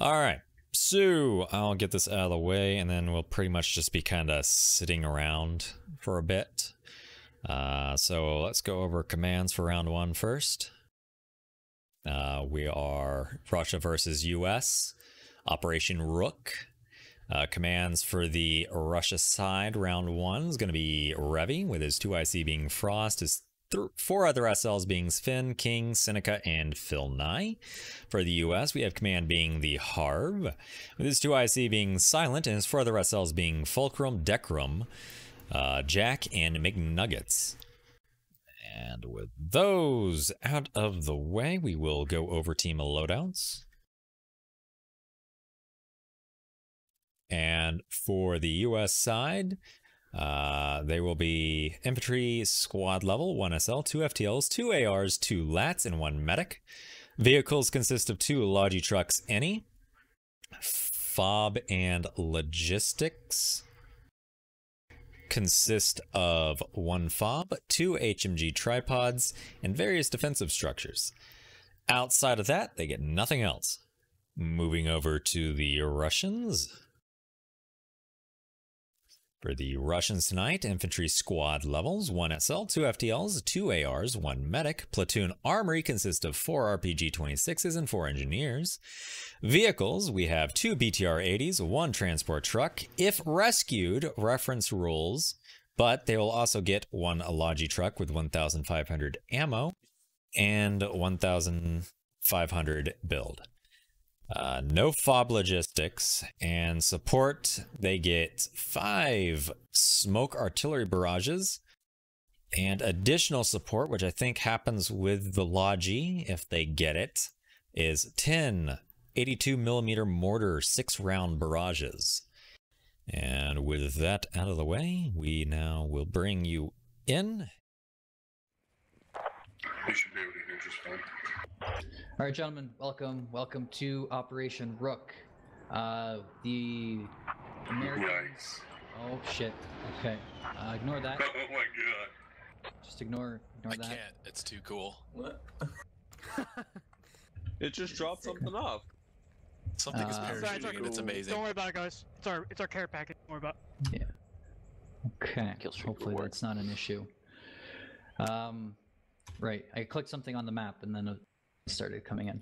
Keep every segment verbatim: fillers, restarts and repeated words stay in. Alright, so I'll get this out of the way and then we'll pretty much just be kind of sitting around for a bit. Uh, so let's go over commands for round one first. Uh, we are Russia versus U S, Operation Rook. Uh, commands for the Russia side round one is going to be Revy, with his two I C being Frost, his four other S Ls being Finn, King, Seneca, and Phil Nye. For the U S, we have command being the Harv, with his two I C being Silent, and his four other S Ls being Fulcrum, Decrum, uh, Jack, and McNuggets. And with those out of the way, we will go over team loadouts. And for the U S side, uh, they will be infantry squad level, one S L, two F T Ls, two A Rs, two L A Ts, and one medic. Vehicles consist of two logi trucks, any, F O B and logistics consist of one F O B, two H M G tripods, and various defensive structures. Outside of that, they get nothing else. Moving over to the Russians. For the Russians tonight, infantry squad levels, one S L, two F T Ls, two A Rs, one medic. Platoon armory consists of four R P G twenty-sixes and four engineers. Vehicles, we have two B T R eighties, one transport truck. If rescued, reference rules, but they will also get one logi truck with one thousand five hundred ammo and one thousand five hundred build. Uh, no F O B logistics and support. They get five smoke artillery barrages and additional support, which I think happens with the Logi if they get it, is ten eighty-two millimeter mortar six round barrages. And with that out of the way, we now will bring you in. You should be able to hear just fine. All right, gentlemen, welcome, welcome to Operation Rook. Uh, the Americans. Nice. Oh shit. Okay. Uh, ignore that. Oh my god. Just ignore, ignore I that. I can't. It's too cool. What? It just dropped something off. Something uh, is parachuting. Sorry, cool. It's amazing. Don't worry about it, guys. It's our, it's our care package. Don't worry about it. Yeah. Okay. Hopefully that's not an issue. Um. Right, I clicked something on the map and then it started coming in.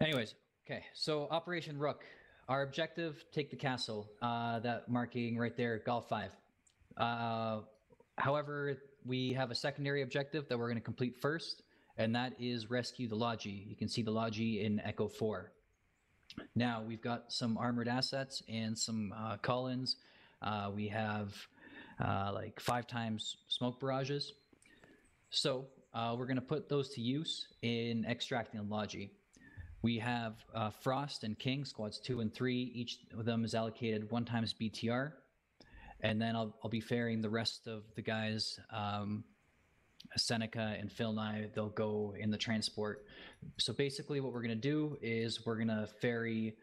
Anyways, okay, so Operation Rook. Our objective, take the castle, uh, that marking right there, Golf five. Uh, however, we have a secondary objective that we're going to complete first, and that is rescue the Logi. You can see the Logi in Echo four. Now, we've got some armored assets and some uh, call-ins. Uh, we have uh, like five times smoke barrages. So uh, we're going to put those to use in extracting the Logi. We have uh, Frost and King, squads two and three. Each of them is allocated one times B T R. And then I'll, I'll be ferrying the rest of the guys, um, Seneca and Phil Nye, they'll go in the transport. So basically what we're going to do is we're going to ferry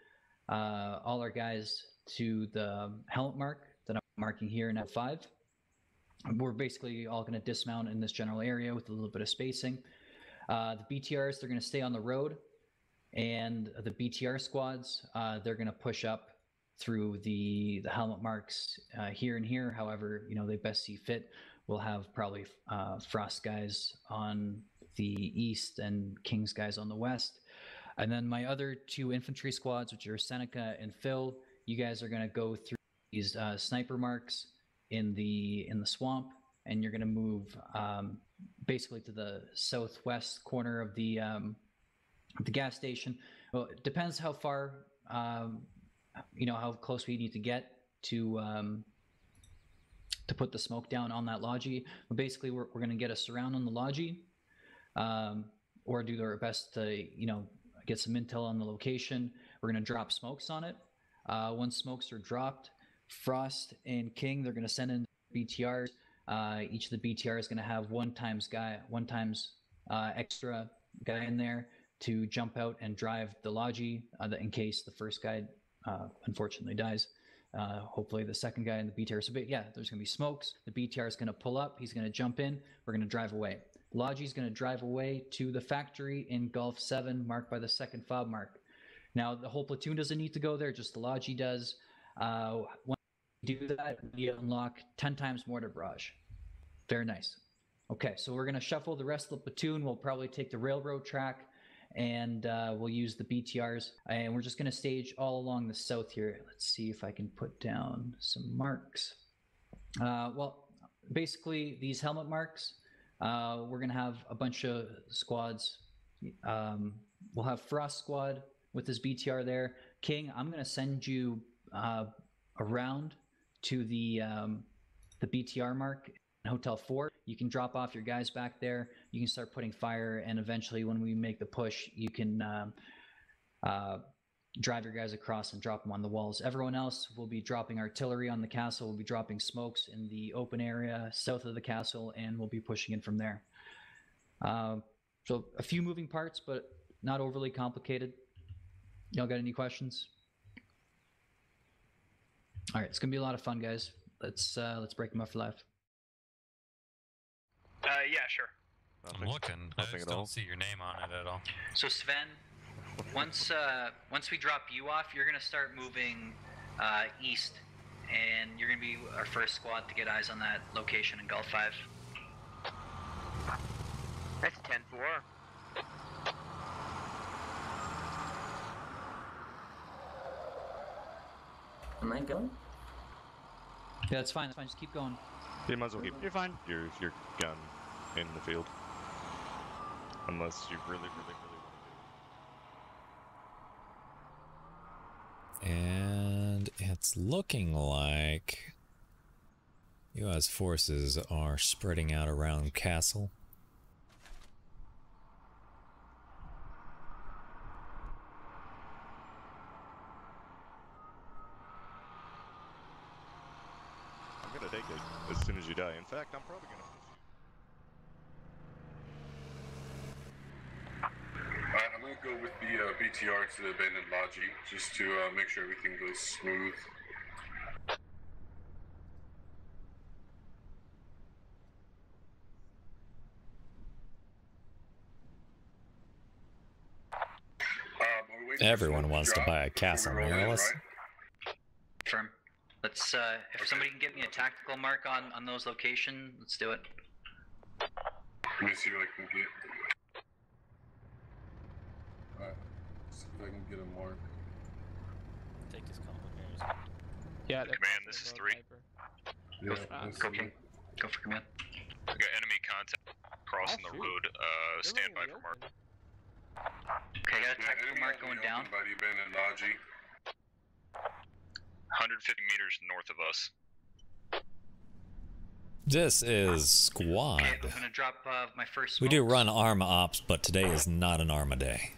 uh, all our guys to the helmet mark that I'm marking here in F five. We're basically all going to dismount in this general area with a little bit of spacing. Uh, the B T Rs, they're going to stay on the road, and the B T R squads, uh, they're going to push up through the, the helmet marks uh, here and here. However, you know, they best see fit. We'll have probably uh, Frost guys on the east and King's guys on the west. And then my other two infantry squads, which are Seneca and Phil, you guys are going to go through these uh, sniper marks in the in the swamp, and you're going to move um, basically to the southwest corner of the um, the gas station. Well, it depends how far um, you know how close we need to get to um, to put the smoke down on that Logi. But basically, we're we're going to get a surround on the Logi, um, or do our best to you know get some intel on the location. We're going to drop smokes on it. Uh, once smokes are dropped, Frost and King, they're going to send in B T Rs. Uh, each of the B T R is going to have one times guy, one times uh, extra guy in there to jump out and drive the Logi uh, in case the first guy uh, unfortunately dies. Uh, hopefully the second guy in the B T R. So but yeah, there's going to be smokes. The B T R is going to pull up. He's going to jump in. We're going to drive away. Logi's going to drive away to the factory in Golf seven, marked by the second F O B mark. Now, the whole platoon doesn't need to go there, just the Logi does. Uh, when we do that, we unlock ten times mortar barrage. Very nice. Okay, so we're going to shuffle the rest of the platoon. We'll probably take the railroad track, and uh, we'll use the B T Rs. And we're just going to stage all along the south here. Let's see if I can put down some marks. Uh, well, basically, these helmet marks, uh, we're going to have a bunch of squads. Um, we'll have Frost Squad with his B T R there. King, I'm going to send you uh, around to the, um, the B T R mark. Hotel four, you can drop off your guys back there. You can start putting fire, and eventually when we make the push, you can um, uh, drive your guys across and drop them on the walls. Everyone else will be dropping artillery on the castle. We'll be dropping smokes in the open area south of the castle, and we'll be pushing in from there. Uh, so a few moving parts, but not overly complicated. Y'all got any questions? All right, it's gonna be a lot of fun, guys. Let's uh, let's break them up for life. Uh, yeah, sure. Nothing, I'm looking. I just don't see your name on it at all. So Sven, once uh, once we drop you off, you're gonna start moving uh, east, and you're gonna be our first squad to get eyes on that location in Gulf five. That's ten four. Am I going? Yeah, that's fine. That's fine. Just keep going. You might as well keep you're fine. Your your gun in the field, unless you really, really, really want to do it. And it's looking like U S forces are spreading out around Castle. As soon as you die. In fact, I'm probably gonna push you. Alright, I'm gonna go with the uh, B T R to the abandoned Logi, just to uh, make sure everything goes smooth. Um, Everyone wants to, to buy a castle, man. Let's... Confirm. Let's, uh, if okay. somebody can get me a tactical mark on, on those locations, let's do it. Let me see what I can get. Alright, let's see if I can get a mark. Take this complicated. Yeah, command, this is three. Yeah, uh, go, okay. Go for command. We got enemy contact crossing oh, the road, uh, stand by for mark. Okay, I got a tactical yeah, mark going down. By the abandoned Logi. one hundred fifty meters north of us. This is Squad. Okay, I'm gonna drop uh, my first smoke. We do run ARMA ops, but today is not an ARMA day.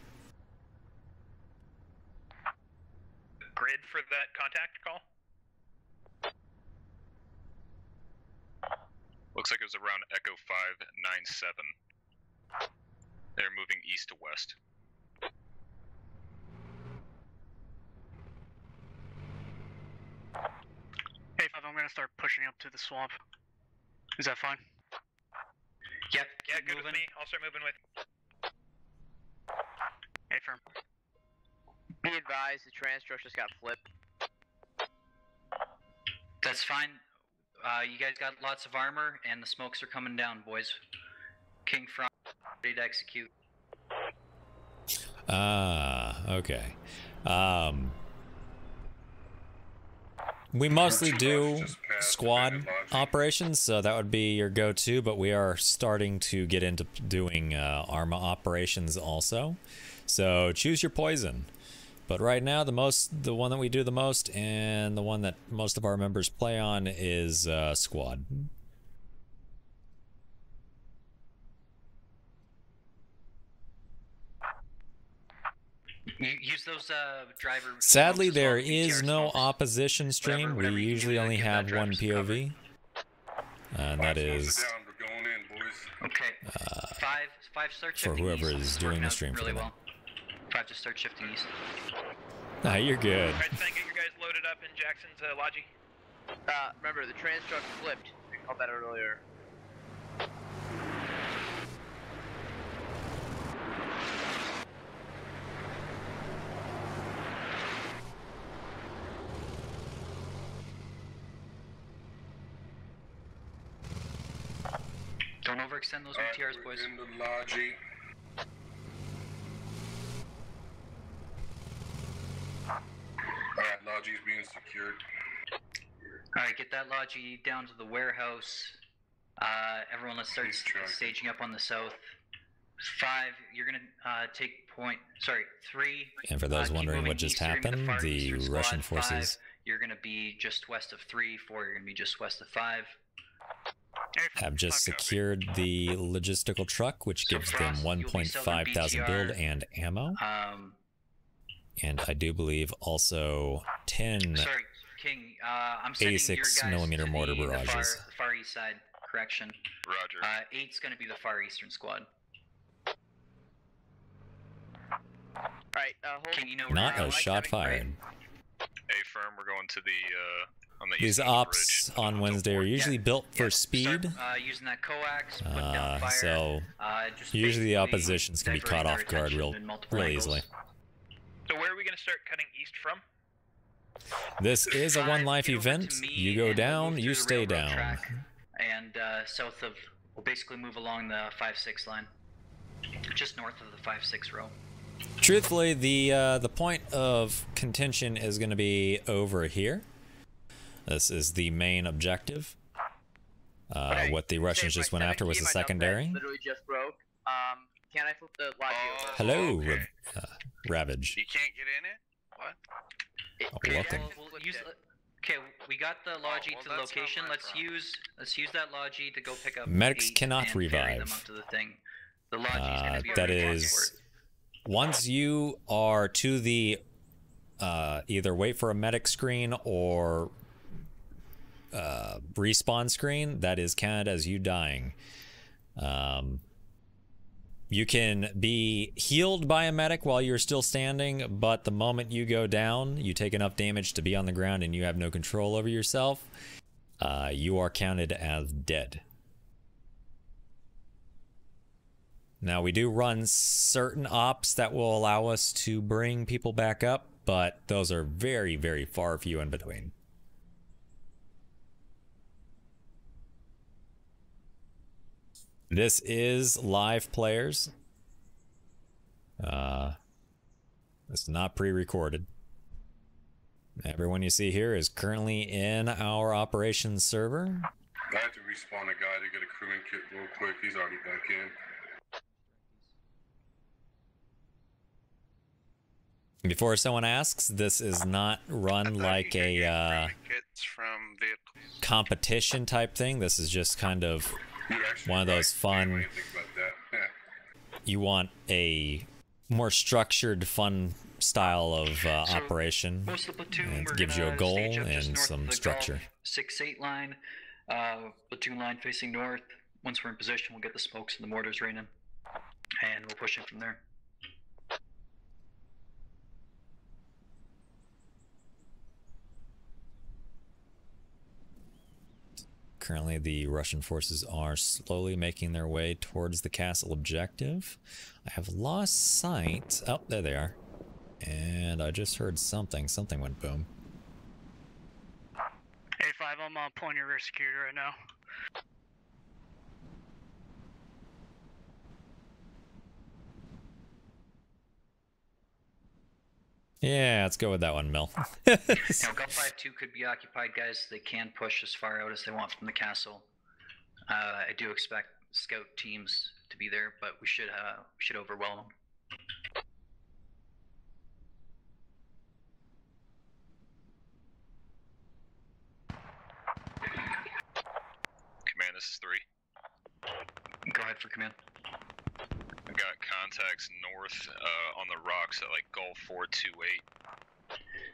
Grid for that contact call? Looks like it was around Echo five nine seven. They're moving east to west. I'm gonna start pushing up to the swamp. Is that fine? Yep. Yeah, good moving. With me. I'll start moving with. Hey, firm. Be advised, the transtrush just got flipped. That's fine. Uh, you guys got lots of armor, and the smokes are coming down, boys. King Front, ready to execute. Ah, okay. Um. We mostly do squad operations, so that would be your go-to, but we are starting to get into doing uh, ARMA operations also. So choose your poison. But right now, the most, the one that we do the most and the one that most of our members play on is uh, squad. Use those, uh, driver Sadly, there is no opposition stream. We usually only have one P O V, and that is uh, for whoever is doing the stream for the moment. Five, just start shifting east. Nah, you're good. Alright, Sven, get your guys loaded up in Jackson's uh, Logi. Uh, remember the trans truck flipped. I called that earlier. Don't overextend those B T Rs, boys. In the large eight. Alright, Lodge is being secured. Alright, get that Lodge down to the warehouse. Uh, everyone, let's start staging up on the south. Five, you're gonna uh, take point, sorry, three. And for those uh, wondering what just happened, the Russian forces. Five, you're gonna be just west of three. Four, you're gonna be just west of five. Have just secured the logistical truck, which gives them one point five thousand build and ammo. Um, and I do believe also ten sorry, King, uh, I'm eighty-six millimeter mortar the, barrages. The far, the far east side, correction. Roger. Uh, eight's going to be the far eastern squad. Right, uh, King, you know, not a shot fired. A firm, we're going to the... Uh... These ops on Wednesday are usually built for speed, uh, so usually the oppositions can be caught off guard real, real easily. So where are we going to start cutting east from? This is a one-life event. You go down, you stay down. And uh, south of, we'll basically move along the five six line, just north of the five six row. Truthfully, the uh, the point of contention is going to be over here. This is the main objective. Uh, okay. What the Russians just went after was the secondary. Literally just broke. Um, can I flip the lobby over? Hello, okay. uh, Ravage. You can't get in it? What? Oh, okay, welcome. We'll, we'll use, okay, we got the Lodgy oh, well, to the location. Let's problem. use let's use that Lodgy to go pick up. Medics cannot revive. Them up to the thing. The uh, be that is, once you are to the uh, either wait for a medic screen or uh respawn screen, that is counted as you dying. Um you can be healed by a medic while you're still standing, but the moment you go down, you take enough damage to be on the ground and you have no control over yourself. Uh you are counted as dead. Now, we do run certain ops that will allow us to bring people back up, but those are very very far few in between. This is live players. Uh, it's not pre-recorded. Everyone you see here is currently in our operations server. I have to respawn a guy to get a crewman kit real quick. He's already back in. Before someone asks, this is not run like a uh, competition type thing. This is just kind of... one of those fun, you want a more structured, fun style of uh, so operation. Most of the platoon, and it gives you a goal and some structure. Golf, six eight line, uh, platoon line facing north. Once we're in position, we'll get the smokes and the mortars raining, and we'll push in from there. Currently, the Russian forces are slowly making their way towards the castle objective. I have lost sight. Oh, there they are. And I just heard something. Something went boom. Hey, five, I'm on point of rear security right now. Yeah, let's go with that one, Mel. Now, Gulf five two could be occupied, guys. They can push as far out as they want from the castle. Uh, I do expect scout teams to be there, but we should uh, we should overwhelm them. Command, this is three. Go ahead for command. Got contacts north uh, on the rocks at like Gulf four two eight.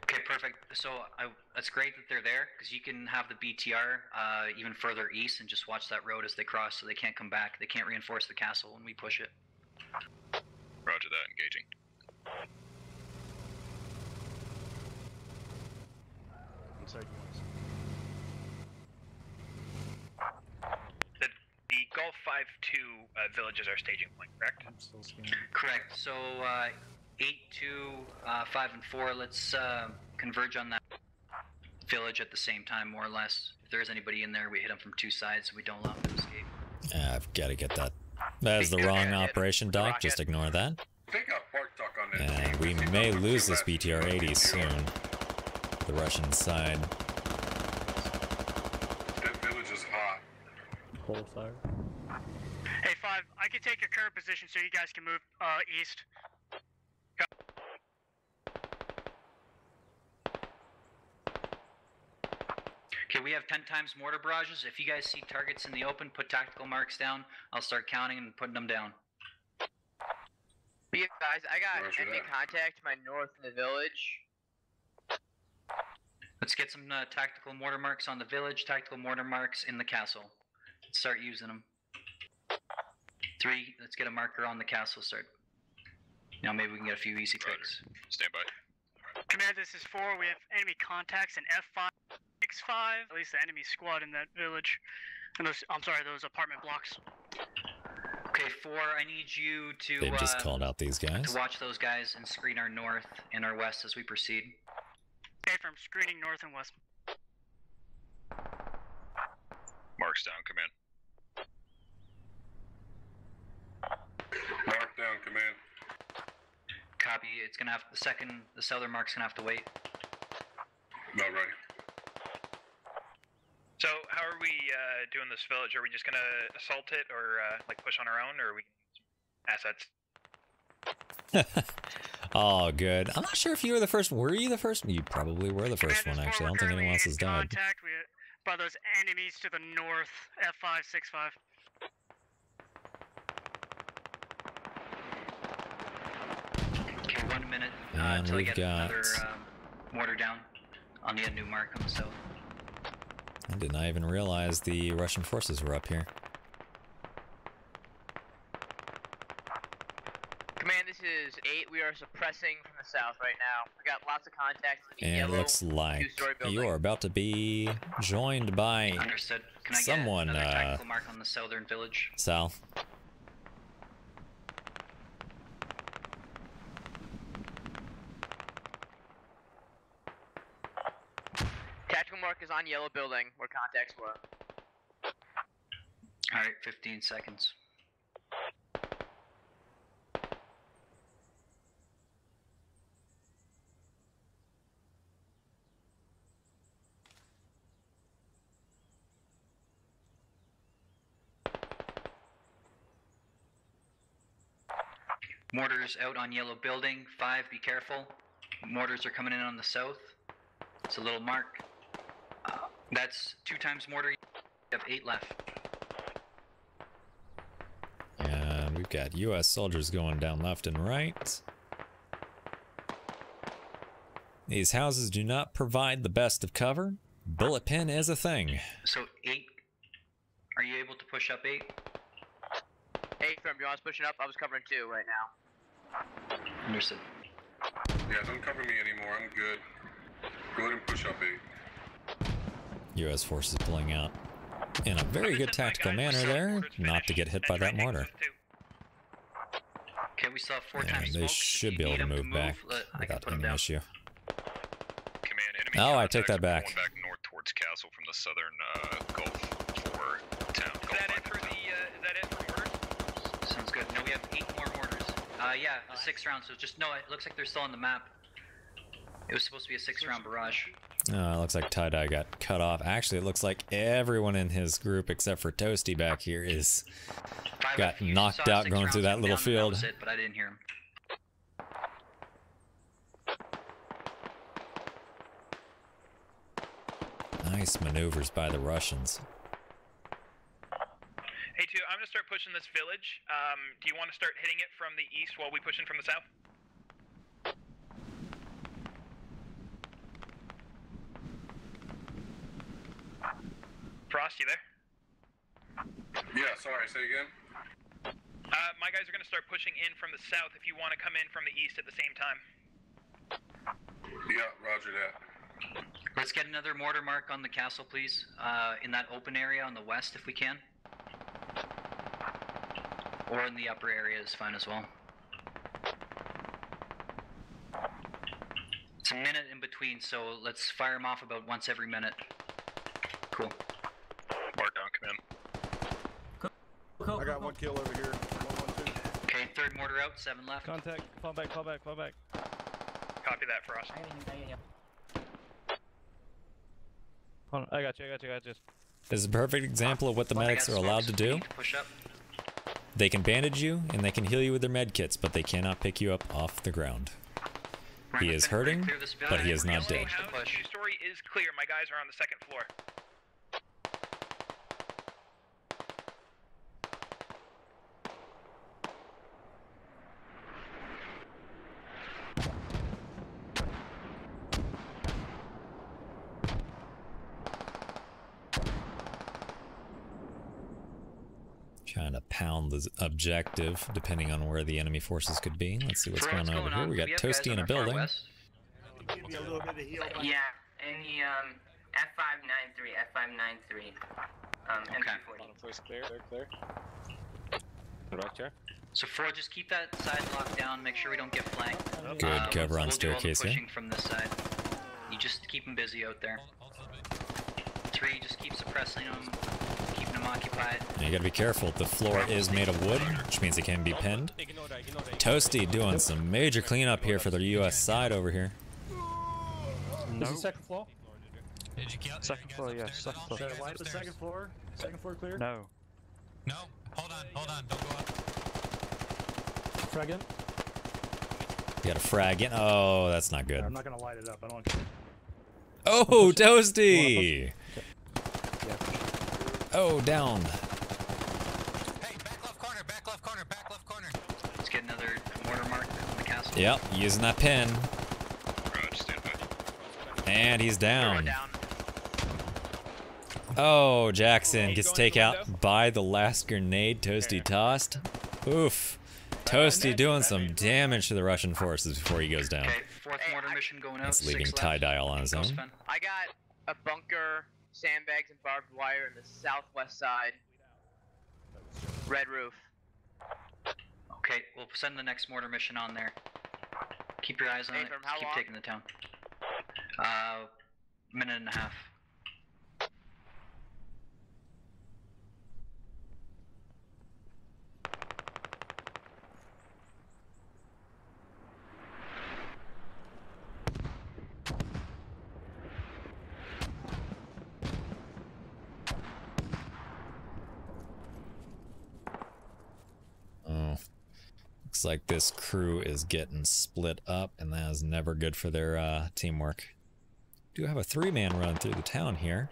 Okay, perfect. So I, that's great that they're there, because you can have the B T R uh, even further east and just watch that road as they cross, so they can't come back. They can't reinforce the castle when we push it. Roger that. Engaging. One second. Gulf five two uh, villages are staging point, correct? I'm still correct. So uh, eight, two, five, and four, let's uh, converge on that village at the same time, more or less. If there's anybody in there, we hit them from two sides, so we don't allow them to escape. Ah, I've got to get that. That is the wrong operation dock. Just ignore that. And we may lose this B T R eighty soon. The Russian side. That village is hot. Hold fire. Hey, Five, I can take your current position so you guys can move uh, east. Okay, we have ten times mortar barrages. If you guys see targets in the open, put tactical marks down. I'll start counting and putting them down. Yeah, guys, I got enemy contact to my north in the village. Let's get some uh, tactical mortar marks on the village, tactical mortar marks in the castle. Let's start using them. Three, let's get a marker on the castle, start. Now maybe we can get a few easy tricks. Stand by. Command, this is four. We have enemy contacts in F five, X five, at least the enemy squad in that village. And those, I'm sorry, those apartment blocks. Okay, four, I need you to They've just uh, called out these guys. To watch those guys and screen our north and our west as we proceed. Okay, from screening north and west. Marks down, command. Mark down, command. Copy. It's gonna have the second the southern mark's gonna have to wait. Not right. So how are we uh, doing this village? Are we just gonna assault it, or uh, like push on our own, or are we assets? Oh, good. I'm not sure if you were the first. Were you the first? You probably were the first one, actually. I don't think anyone else has died. Contact by those enemies to the north, F five six five. Okay, one minute uh, until we get got... another um, mortar down on the new mark on the south. I did not even realize the Russian forces were up here. Command, this is eight. We are suppressing from the south right now. We got lots of contacts. And yellow, it looks like you are about to be joined by Understood. Can I someone. Get another tactical uh, mark on the southern village? South. Is on yellow building where contacts were. All right, fifteen seconds. Mortars out on yellow building. Five, be careful. Mortars are coming in on the south. It's a little mark. That's two times mortar. You have eight left. And we've got U S soldiers going down left and right. These houses do not provide the best of cover. Bullet pin is a thing. So eight. Are you able to push up eight? Eight from you. I was pushing up. I was covering two right now. Understood. Yeah, don't cover me anymore. I'm good. Go ahead and push up eight. U S forces pulling out in a very good tactical manner there, not to get hit by that mortar. Okay, we saw four times smoke. They should be able to move back without any issue. Oh, I take that back. Going back north towards castle from the southern uh, Gulf for town. Is that it for the? Is that it for mortars? Sounds good. No, we have eight more mortars. Uh, yeah, six rounds. So just no. It looks like they're still on the map. It was supposed to be a six-round barrage. Uh, looks like Tie-Dye got cut off. Actually, it looks like everyone in his group except for Toasty back here is got knocked out going through that little field. That was it, but I didn't hear him. Nice maneuvers by the Russians. Hey, two, I'm gonna start pushing this village. Um, do you want to start hitting it from the east while we push in from the south? Frost, you there? Yeah, sorry, say again. Uh, my guys are going to start pushing in from the south if you want to come in from the east at the same time. Yeah, roger that. Let's get another mortar mark on the castle, please, uh, in that open area on the west if we can. Or in the upper area is fine as well. It's a minute in between, so let's fire them off about once every minute. Cool. Mark down, command. go. I got go, one go. kill over here. one one two. Okay, third mortar out, seven left. Contact, fall back, fall back, fall back. Copy that, Frost. I got you, I got you, I got you. This is a perfect example of what the well, medics are allowed to do. To push up. They can bandage you, and they can heal you with their med kits, but they cannot pick you up off the ground. He is hurting, but he is not dead. The story is clear. My guys are on the second floor. Trying to pound the objective, depending on where the enemy forces could be. Let's see what's going on over here. We got Toasty in a building. Yeah, and the um, F five ninety-three, F five ninety-three. Um, M P forty. Voice clear, clear, clear. Right there. So Fro, just keep that side locked down. Make sure we don't get flanked. Good um, cover on we'll staircase here. Pushing from this side. You just keep them busy out there. Three, just keep suppressing them. You gotta be careful, the floor is made of wood, which means it can be pinned. Toasty doing some major cleanup here for the U S side over here. Nope. Is the second floor? Second floor, yes. Second floor. Is the second floor? Second floor clear? No. No, hold on, hold on, don't go up. Frag in? You got a frag in? Oh, that's not good. I'm not gonna light it up, I don't want to. Oh, Toasty! Oh, down. Hey, back left corner, back left corner, back left corner. Let's get another mortar mark on the castle. Yep, using that pin. And he's down. down. Oh, Jackson gets taken out by the last grenade Toasty tossed. Oof. Toasty doing some damage to the Russian forces before he goes down. Okay, fourth mortar mission going out. He's leaving tie-dial on his own. I got a bunker, sandbags and barbed wire in the southwest side. Red roof. Okay, we'll send the next mortar mission on there. Keep your eyes on it. Keep taking the town. Uh, minute and a half. Looks like this crew is getting split up, and that is never good for their uh, teamwork. Do have a three-man run through the town here.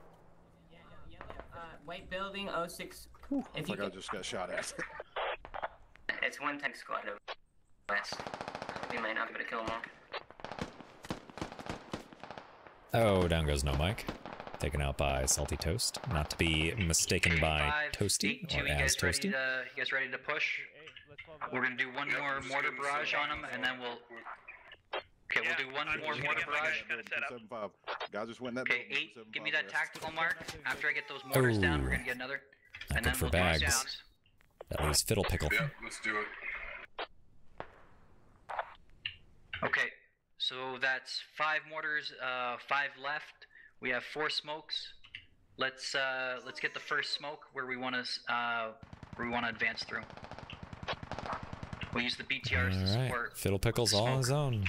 Yeah, yeah, yeah. Uh, white building oh six. Ooh, if you like could... I just got shot at. It's one tank squad of west. We might not be able to kill them all. Oh, down goes No Mike. Taken out by Salty Toast. Not to be mistaken by Toasty or as Toasty. You guys ready to push? We're gonna do one more mortar barrage on him, and then we'll. Okay, we'll do one more mortar barrage. Guys, just win that. Okay, eight. Give me that tactical mark. After I get those mortars down, we're gonna get another. And then we'll bags. Down. That was Fiddle Pickle. Yeah, let's do it. Okay, so that's five mortars, uh, five left. We have four smokes. Let's uh, let's get the first smoke where we want to uh, where we want to advance through. We'll use the B T Rs to support. Right. Fiddle Pickle's all on his own.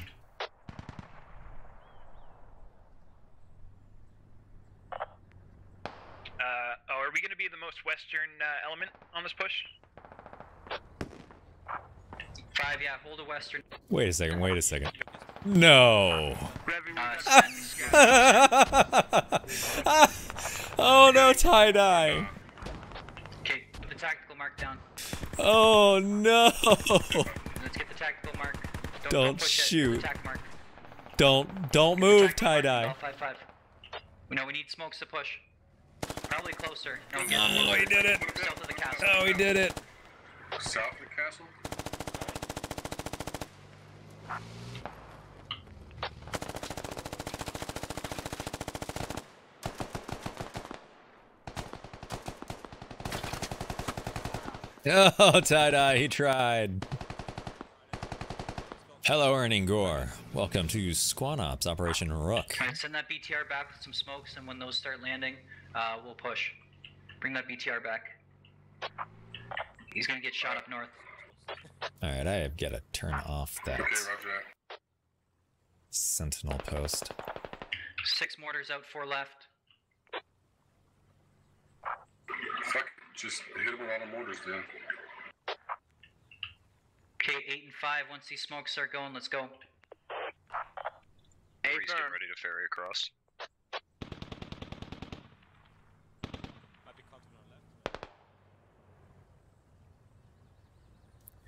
Uh, oh, are we going to be the most western uh, element on this push? Five, yeah, hold a western. Wait a second, wait a second. No! Uh, oh no, tie-dye! Okay, put the tactical mark down. Oh no! Let's get the tactical mark. Don't, don't, don't shoot. Mark. Don't, don't move, tie-dye. No, we need smokes to push. Probably closer. No, oh, no, he did it! South of the castle. Oh, he did it! South of the castle? Oh, tie-dye, he tried. Hello, Erning Gore. Welcome to Squad Ops Operation Rook. All right, send that B T R back with some smokes, and when those start landing, uh, we'll push. Bring that B T R back. He's gonna get shot up north. Alright, I have got to turn off that okay, sentinel post. Six mortars out, four left. Fuck, just hit him with all the mortars then. Okay, eight and five, once these smokes start going, let's go. Hey, he's getting ready to ferry across.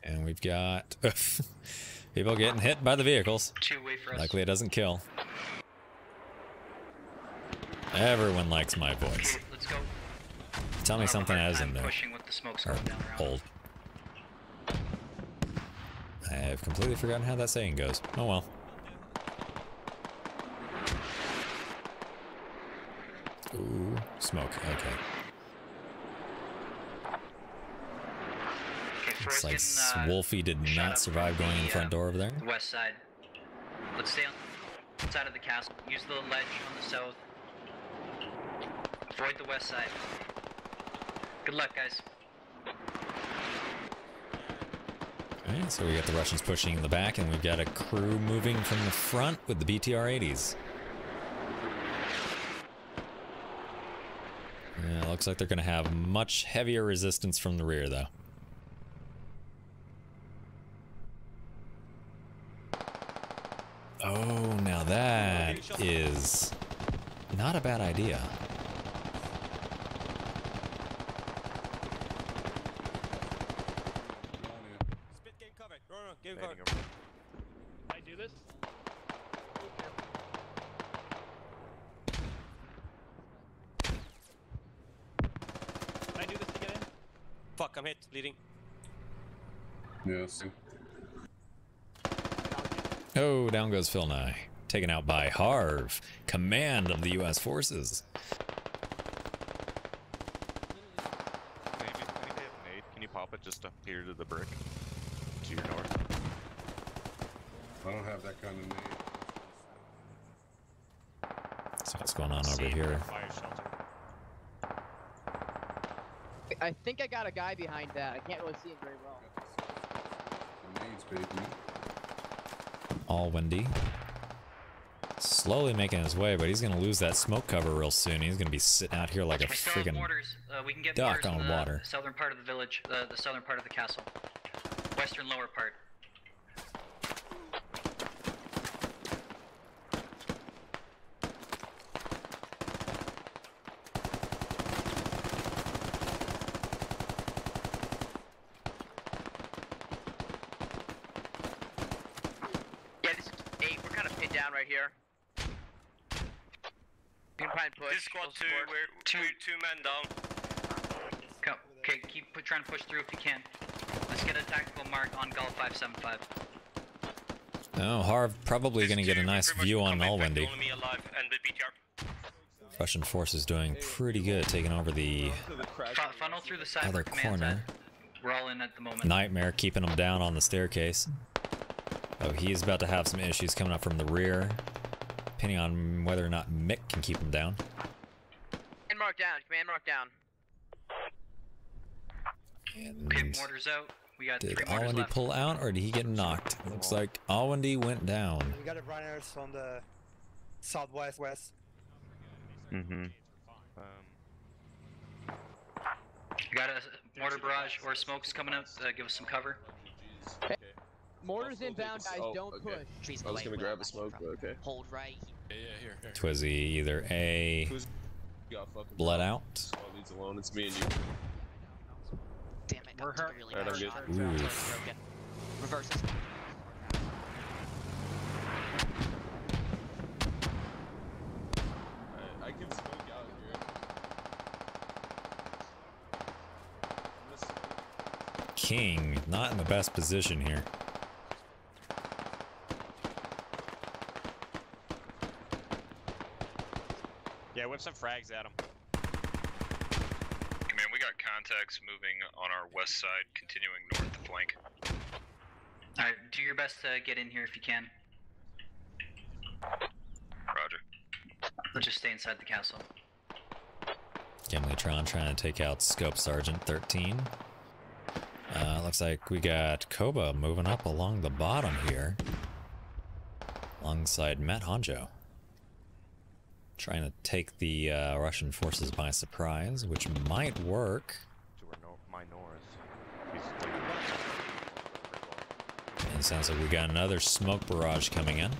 And we've got people getting hit by the vehicles. Two way for us. Luckily it doesn't kill. Everyone likes my voice. Okay, let's go. Tell me something I was in there. Old. I've completely forgotten how that saying goes. Oh well. Ooh, smoke. Okay. Looks like getting, uh, Wolfie did not survive going the, in the front uh, door over there. The west side. Let's stay on the side of the castle. Use the ledge on the south. Avoid the west side. Good luck, guys. Alright, so we got the Russians pushing in the back, and we've got a crew moving from the front with the B T R eighties. Yeah, looks like they're going to have much heavier resistance from the rear, though. Oh, now that is not a bad idea. I'm hit, bleeding. Yes. Oh, down goes Phil Nye. Taken out by Harv, command of the U S forces. Maybe, maybe they have an aid. Can you pop it just up here to the brick? To your north? I don't have that kind of nade. So what's going on over Save here? Fire shelter. I think I got a guy behind that. I can't really see him very well. All windy. Slowly making his way, but he's going to lose that smoke cover real soon. He's going to be sitting out here like a freaking uh, duck on the water. Southern part of the village, uh, the southern part of the castle. Western lower part. Two, we're two, two men down. Come, okay, keep put, trying to push through if you can. Let's get a tactical mark on Gull five seven five. Oh, Harv probably going to get a nice view on Allwindy. Russian force is doing pretty good, taking over the funnel through the side other corner. We're all in at the moment. Nightmare keeping them down on the staircase. Oh, he's about to have some issues coming up from the rear, depending on whether or not Mick can keep him down. Mark down, command mark down. And okay, mortars out. We got did Allwindy pull out, or did he get knocked? It looks like Allwindy went down. We got runners on the southwest west. Mm-hmm. Um, we got a mortar barrage or smokes coming out. Uh, give us some cover. Okay. Mortars inbound, guys. Oh, don't okay. push. I was gonna grab a smoke, but okay. Hold right. Yeah, yeah, here, here. Twizzy, either a. Who's Blood out. Leads alone. It's me and you. Damn it. We're hurt. Really right, reverse. I, I can smoke out here. King, not in the best position here. Yeah, whip some frags at him. Hey man, we got contacts moving on our west side, continuing north to flank. Alright, do your best to get in here if you can. Roger. Let's just stay inside the castle. Gimletron trying to take out Scope Sergeant thirteen. Uh, looks like we got Koba moving up along the bottom here, alongside Matt Honjo. Trying to take the uh, Russian forces by surprise, which might work. And it sounds like we got another smoke barrage coming in.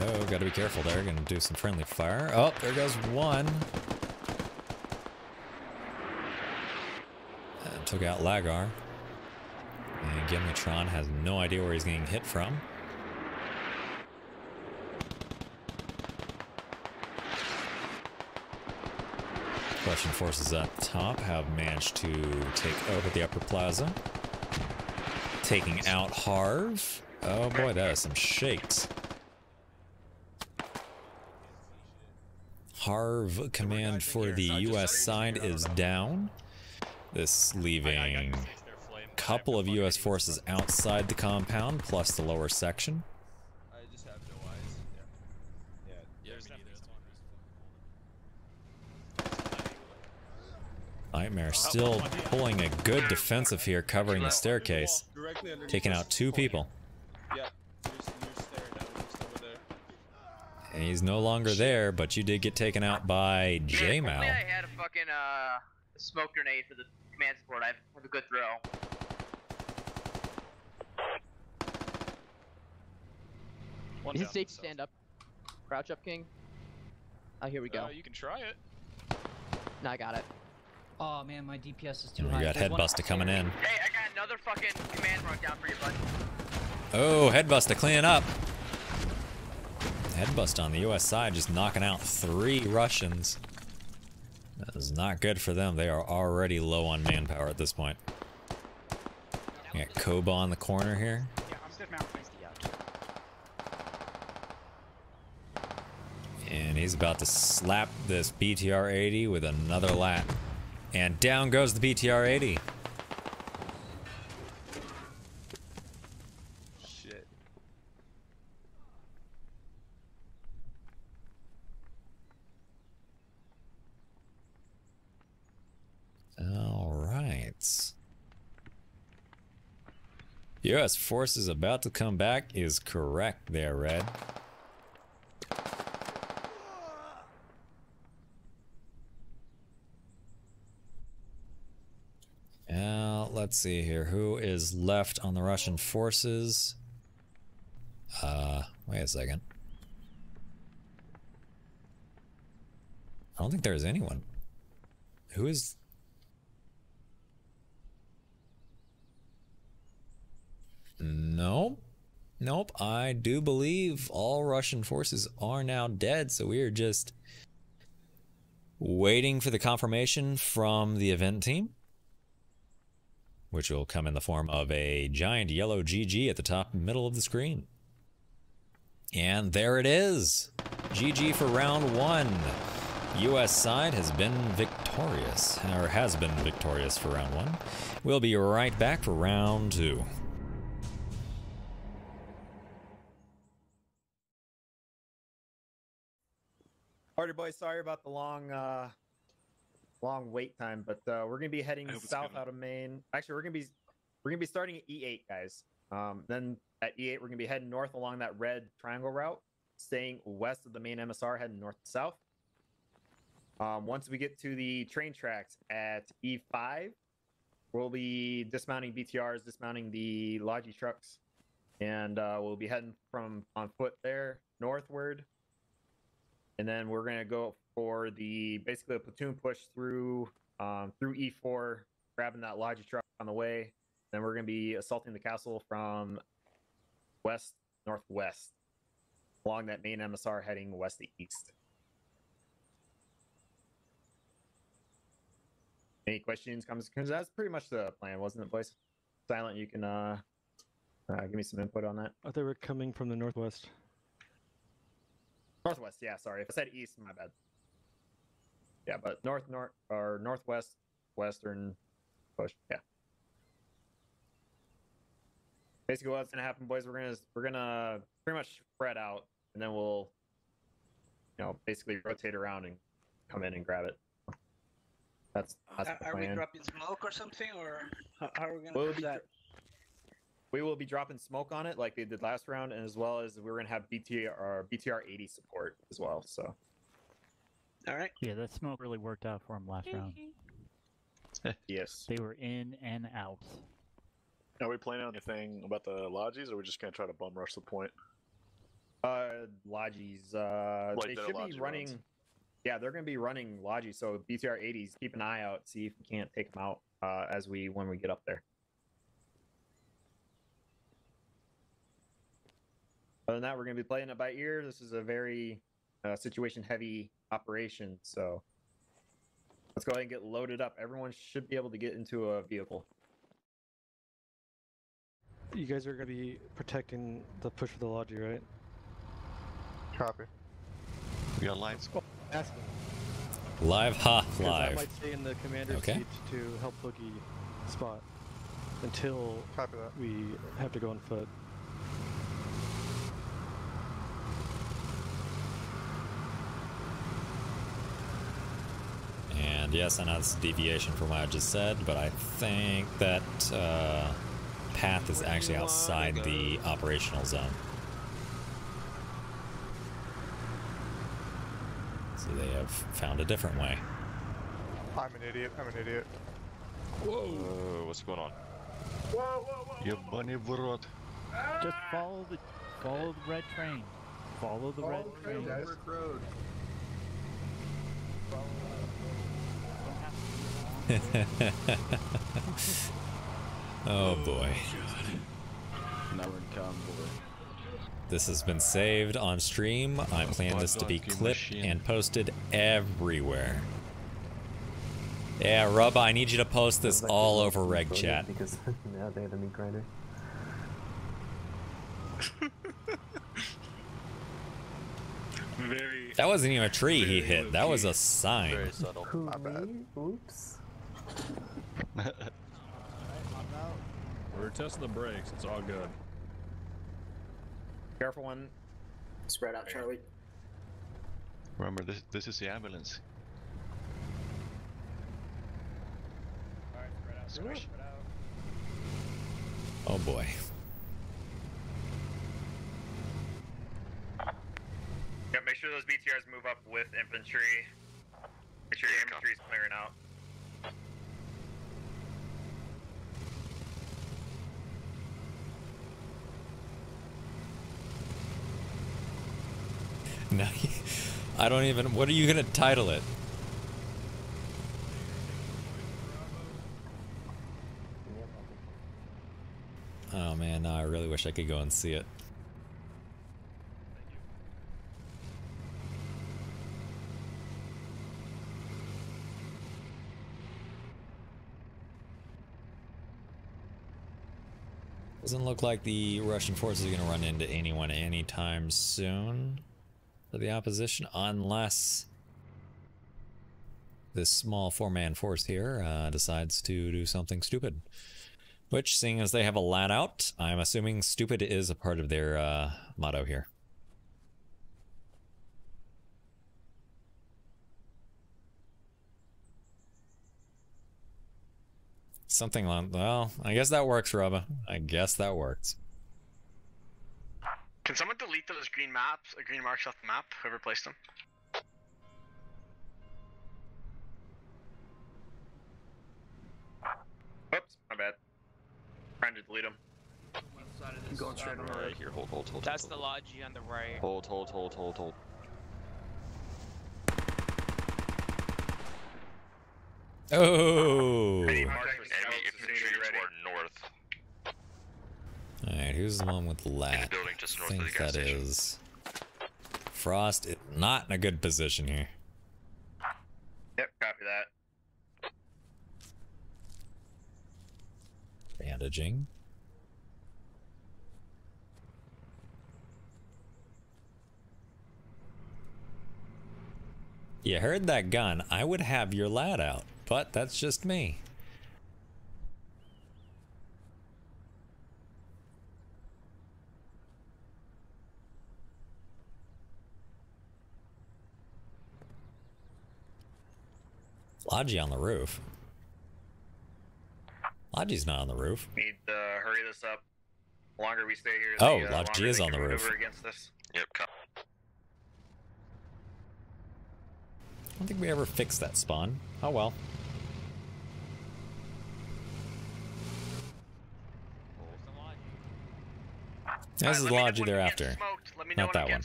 Oh, gotta be careful there. Gonna do some friendly fire. Oh, there goes one. Uh, took out Lagar. And Gimletron has no idea where he's getting hit from. Russian forces up top have managed to take over the upper plaza. Taking out Harv. Oh boy, that is some shakes. Harv command for the U S side is down. This leaving a couple of U S forces outside the compound, plus the lower section. Nightmare still pulling a good defensive here, covering the staircase, taking out two people. And he's no longer there, but you did get taken out by J-Mal. I had a fucking uh, smoke grenade for the command support. I have a good throw. Is it safe to stand up? Crouch up, King? Oh, here we go. Uh, you can try it. No, I got it. Oh man, my D P S is too high. We got Headbuster coming in. Hey, I got another fucking command run down for you, bud. Oh, Headbuster cleaning up. Headbuster on the U S side just knocking out three Russians. That is not good for them. They are already low on manpower at this point. We got Koba on the corner here. Yeah, I'm stiff mount. And he's about to slap this B T R eighty with another lat. And down goes the B T R eighty. Shit. All right. U S forces about to come back is correct there, Red. Let's see here. Who is left on the Russian forces? Uh, wait a second. I don't think there's anyone. Who is... Nope. Nope. I do believe all Russian forces are now dead, so we are just waiting for the confirmation from the event team, which will come in the form of a giant yellow G G at the top middle of the screen. And there it is. G G for round one. U S side has been victorious, or has been victorious for round one. We'll be right back for round two. Party boys, sorry about the long... Uh... long wait time, but uh, we're gonna be heading south out of Maine. Actually, we're gonna be we're gonna be starting at E eight, guys. Um, then at E eight, we're gonna be heading north along that red triangle route, staying west of the main M S R, heading north to south. Um, once we get to the train tracks at E five, we'll be dismounting B T Rs, dismounting the Logi trucks, and uh, we'll be heading from on foot there northward, and then we're gonna go for the basically a platoon push through um, through E four, grabbing that Logi truck on the way. Then we're going to be assaulting the castle from west northwest along that main M S R, heading west to east. Any questions, comments? That's pretty much the plan, wasn't it, boys? Silent, you can uh, uh, give me some input on that. I thought they were coming from the northwest. Northwest, yeah. Sorry, if I said east, my bad. Yeah, but north, north, or northwest, western push. Yeah. Basically, what's gonna happen, boys? We're gonna we're gonna pretty much spread out, and then we'll, you know, basically rotate around and come in and grab it. That's, that's uh, are we dropping smoke or something, or how, how are we gonna we'll do that? We will be dropping smoke on it like they did last round, and as well as we're gonna have B T R eighty support as well. So, all right. Yeah, that smoke really worked out for them last round. Yes. They were in and out. Are we planning on anything about the Lodgies, or are we just gonna try to bum rush the point? Uh, Lodgies. Uh, like they should Lodgie be running. Runs. Yeah, they're gonna be running Lodgies. So B T R eighties, keep an eye out, see if we can't take them out uh, as we when we get up there. Other than that, we're going to be playing it by ear. This is a very uh, situation-heavy operation, so let's go ahead and get loaded up. Everyone should be able to get into a vehicle. You guys are going to be protecting the push for the Lodgy, right? Copy. We got live. Ask me. Live, ha, live. I might stay in the commander's okay. seat to help Boogie spot until Copy that. we have to go on foot. And yes, I know it's deviation from what I just said, but I think that uh, path is actually outside the operational zone. So they have found a different way. I'm an idiot. I'm an idiot. Whoa! Uh, what's going on? Whoa! Whoa! Whoa! Whoa. Just follow the follow the red train. Follow the follow red the train. train road. Follow oh boy. Now we're in convoy. This has been saved on stream. I plan this to be clipped and posted everywhere. Yeah, Rubba, I need you to post this all over Reg Chat. Because now they have a meat grinder. Very that wasn't even a tree he hit, that was a sign. Very subtle. My bad. Oops. We're testing the brakes, it's all good. Careful one. Spread out, Charlie. Remember, this this is the ambulance. Alright, spread out, squish. Spread out. Oh boy. Yeah, make sure those B T Rs move up with infantry. Make sure your infantry is clearing out. No, I don't even. What are you gonna title it? Oh man, no, I really wish I could go and see it. Doesn't look like the Russian forces are gonna run into anyone anytime soon. For the opposition, unless this small four-man force here uh, decides to do something stupid. Which, seeing as they have a L A T out, I'm assuming stupid is a part of their uh, motto here. Something like, well, I guess that works, Rubba. I guess that works. Can someone delete those green maps, or green marks off the map, whoever placed them? Oops, my bad. Trying to delete them. Left side of this. Going straight on the right here. Hold, hold, hold. That's hold, the Lodgy on the right. Hold, hold, hold, hold, hold. Oh! Enemy infantry toward north. Alright, who's the one with L A T? I think that is... Frost is not in a good position here. Yep, copy that. Bandaging. You heard that gun. I would have your L A T out, but that's just me. Lodgy on the roof. Lodgy's not on the roof. Need to uh, hurry this up. The longer we stay here, oh, the, uh, Lodgy is on the roof. Yep. I don't think we ever fixed that spawn. Oh well. This is Lodgy they're after. Not that one.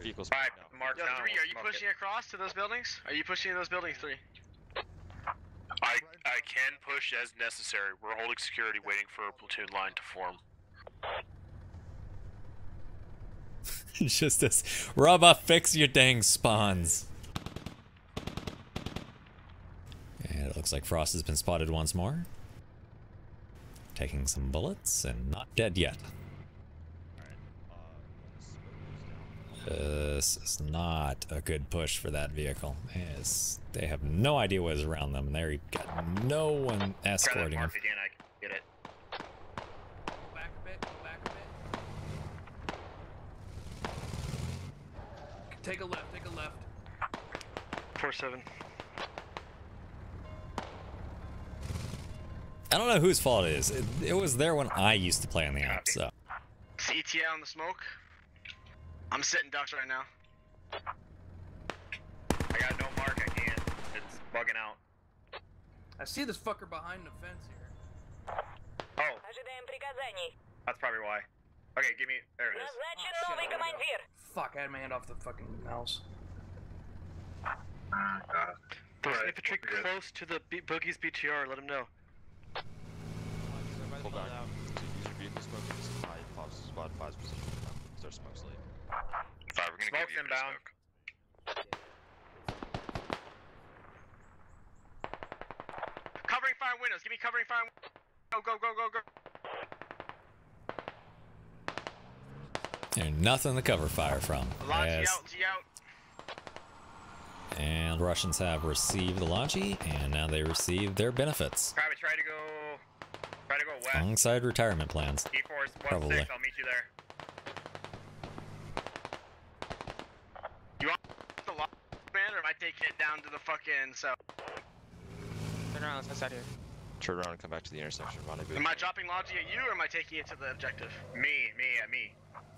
Vehicles. All right, Mark Yo, three, are you pushing across to those buildings? Are you pushing in those buildings, three? I I can push as necessary. We're holding security, waiting for a platoon line to form. It's just this, Rubba, fix your dang spawns. And it looks like Frost has been spotted once more. Taking some bullets and not dead yet. This is not a good push for that vehicle. It's, they have no idea what is around them. They've got no one escorting them. Get it. Back a bit, back a bit. Take a left, take a left. four seven. I don't know whose fault it is. It, it was there when I used to play on the app, so. Is the E T A on the smoke? I'm sitting ducks right now. I got no mark, I can't. It's bugging out. I see this fucker behind the fence here. Oh. That's probably why. Okay, give me. There it is. Oh, shit, fuck, I had my hand off the fucking mouse. Uh, There's right, infantry close to the B Boogie's B T R, let him know. Pull back. Five, we're gonna smoke inbound. Covering fire windows. Give me covering fire. Go go go go go. There's nothing to cover fire from. Lodgy out, G out. And Russians have received the Lodgy, and now they receive their benefits. Private, try to go. Try to go west. Alongside retirement plans. Probably. Six, I'll meet you there. You want the lock, man, or am I taking it down to the fucking south? Turn around, let's go side here. Turn around and come back to the intersection. Rendezvous. Am I dropping Lodgy at you, or am I taking it to the objective? Me, me, at me.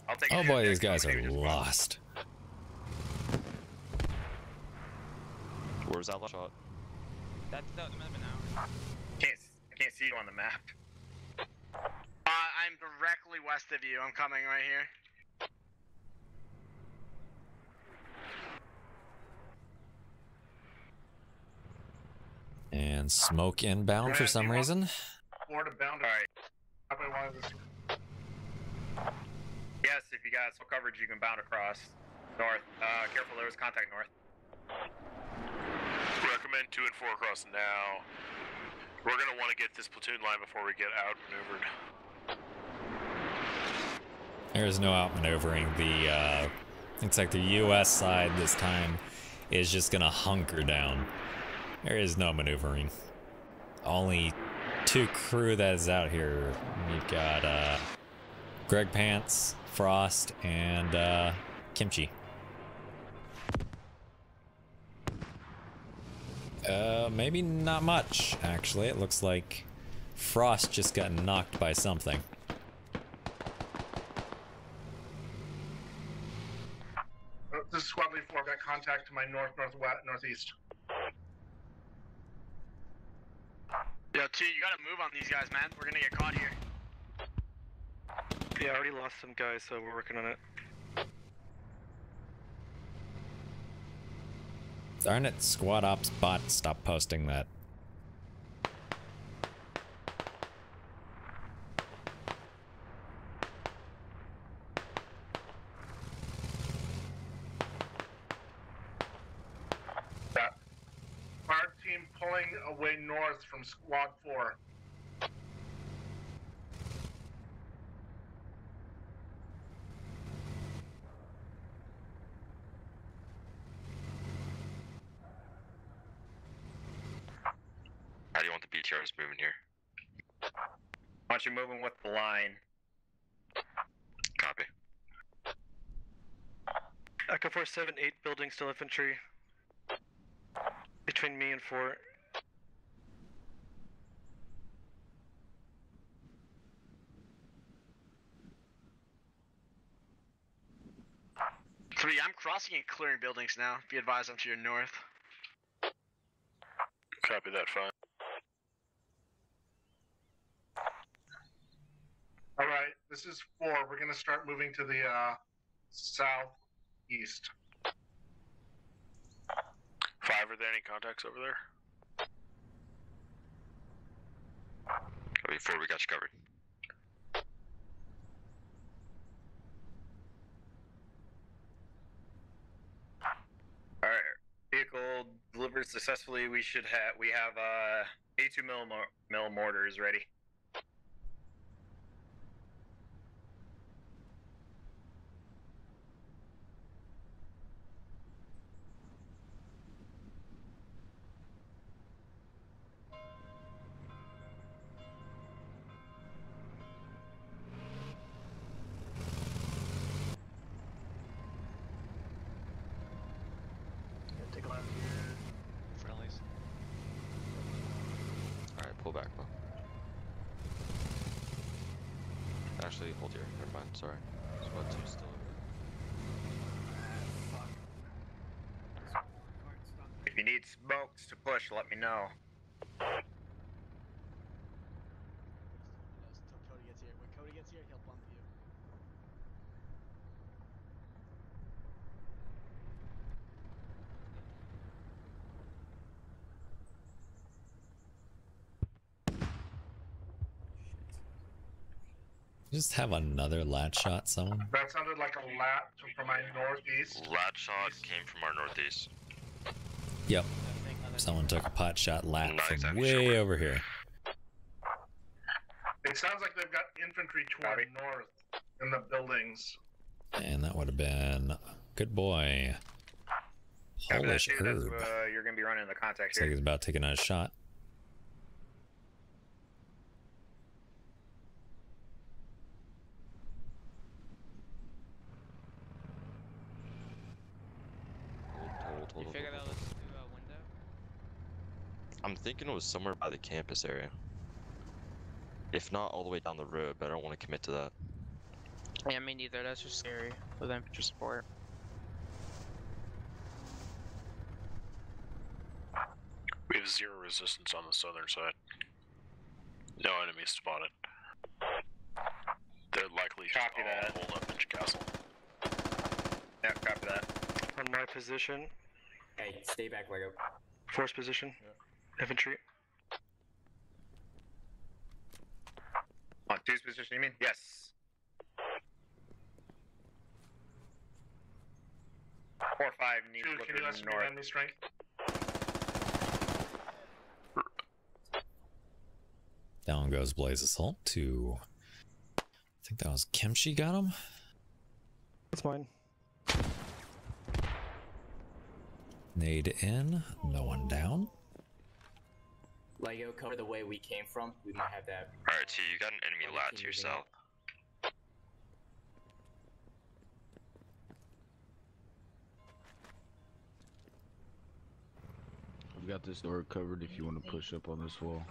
I'll take it. Oh boy, these guys are lost. Where's that last shot? That's that might have been an hour. Can't, can't see you on the map. Uh, I'm directly west of you. I'm coming right here. And smoke inbound for some reason. Florida bound. Alright. Yes, if you got some coverage, you can bound across. North. Uh, careful, there was contact north. Recommend two and four across now. We're going to want to get this platoon line before we get outmaneuvered. There is no outmaneuvering. The, uh, looks like the U S side this time is just going to hunker down. There is no maneuvering. Only two crew that is out here. You've got uh, Greg Pants, Frost, and uh, Kimchi. Uh, maybe not much, actually. It looks like Frost just got knocked by something. This is Squad Lead four. Got contact to my north, northwest, northeast. Yo, two, you gotta move on these guys, man. We're gonna get caught here. Yeah, I already lost some guys, so we're working on it. Darn it, Squad Ops bot, stop posting that. North from Squad four. How do you want the B T Rs moving here? Why don't you move them with the line? Copy. Echo four seven eight building, still infantry. between me and fort. Three, I'm crossing and clearing buildings now. Be advised, I'm to your north. Copy that, fine. All right, this is four. We're going to start moving to the uh, southeast. Five, are there any contacts over there? Copy, four, we got you covered. Vehicle delivered successfully. We should have we have uh, A two mil mortars ready. Sorry. Squad two's still over. If you need smokes to push, let me know. When Cody gets here, when Cody gets here, he'll bump you. Just have another lat shot, someone. That sounded like a lat from my northeast. Lat shot came from our northeast. Yep. Someone took a pot shot lat from exactly way sure. over here. It sounds like they've got infantry toward Sorry. north in the buildings. And that would have been good boy. Polish yeah, herb. That's, uh, you're gonna be running the contact Looks here. Like he's about taking a shot. I'm thinking it was somewhere by the campus area. If not all the way down the road, but I don't want to commit to that. Yeah, me neither. That's just scary with infantry support. We have zero resistance on the southern side. No enemies spotted. They're likely just copy all that. Hold up in Castle. Yeah, copy that. On my position. Hey, stay back, Lego. Force position. Yeah. Infantry. On two's position, you mean? Yes. Four, five, need to look at the north. Enemy strength. Down goes Blaze Assault to... I think that was Kimchi got him? That's mine. Nade in, no one down. Lego, cover the way we came from. We might have that. Alright, T, you got an enemy lat to yourself. I've got this door covered if you want to push up on this wall.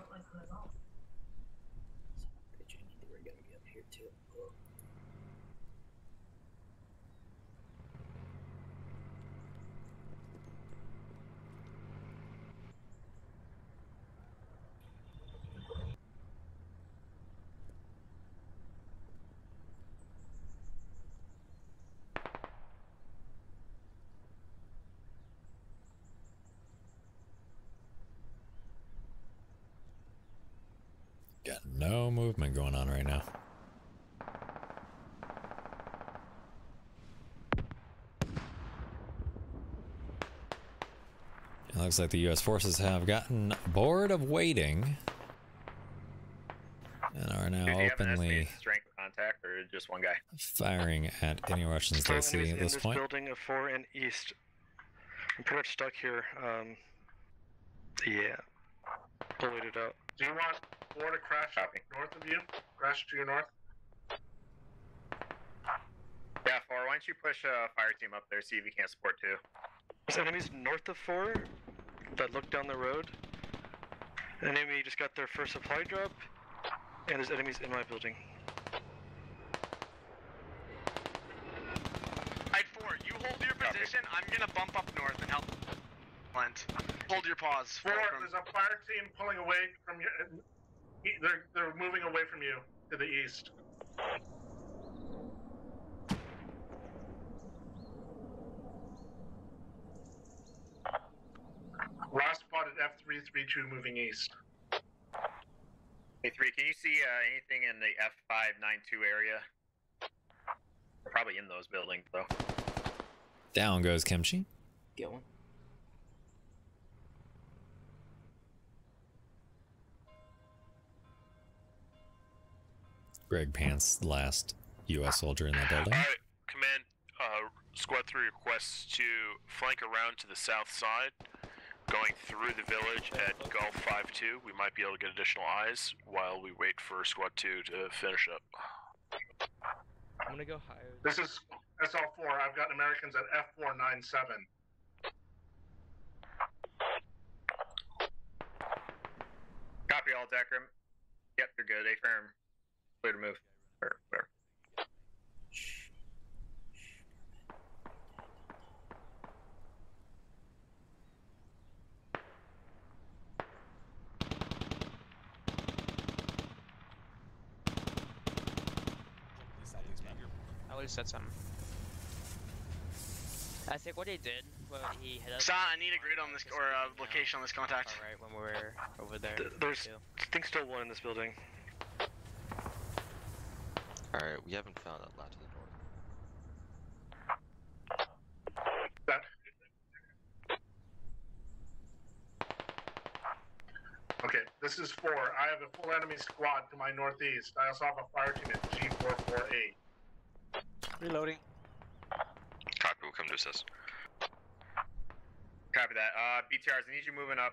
Got no movement going on right now. It looks like the U S forces have gotten bored of waiting and are now Dude, openly strength contact or just one guy firing at any Russians they see at this point. Building of four and east. I'm pretty much stuck here. Um, yeah, pulled it out. Do you want four to crash Copy. north of you? Crash to your north? Yeah, four, why don't you push a uh, fire team up there, see if you can't support two. There's enemies north of four? that looked down the road. An enemy just got their first supply drop, and there's enemies in my building. I four, you hold your position, I'm gonna bump up north and help Lent. Hold your pause. Four, there's a fire team pulling away from you. They're, they're moving away from you to the east. Last spotted F three thirty-two moving east. Hey, three, can you see uh, anything in the F five ninety-two area? We're probably in those buildings, though. Down goes Kimchi. Get one. Greg Pants, last U S soldier in that building. All right, command, uh, Squad three requests to flank around to the south side, going through the village at Golf five two. We might be able to get additional eyes while we wait for Squad two to finish up. I'm gonna go higher. This is S L four. I've got Americans at F four ninety-seven. Copy all, Decrim. Yep, you're good. A-firm. Way to move. Where? Where? Said something. I think what he did when he hit us. Sa, I need a grid on this or a uh, location on this contact. All right, when we were over there. Th there's I think still one in this building. All right, we haven't found that latch to the north. Okay, this is four. I have a full enemy squad to my northeast. I also have a fire team at G four forty-eight. Reloading. Copy, we'll come to assist. Copy that. Uh, B T Rs, I need you moving up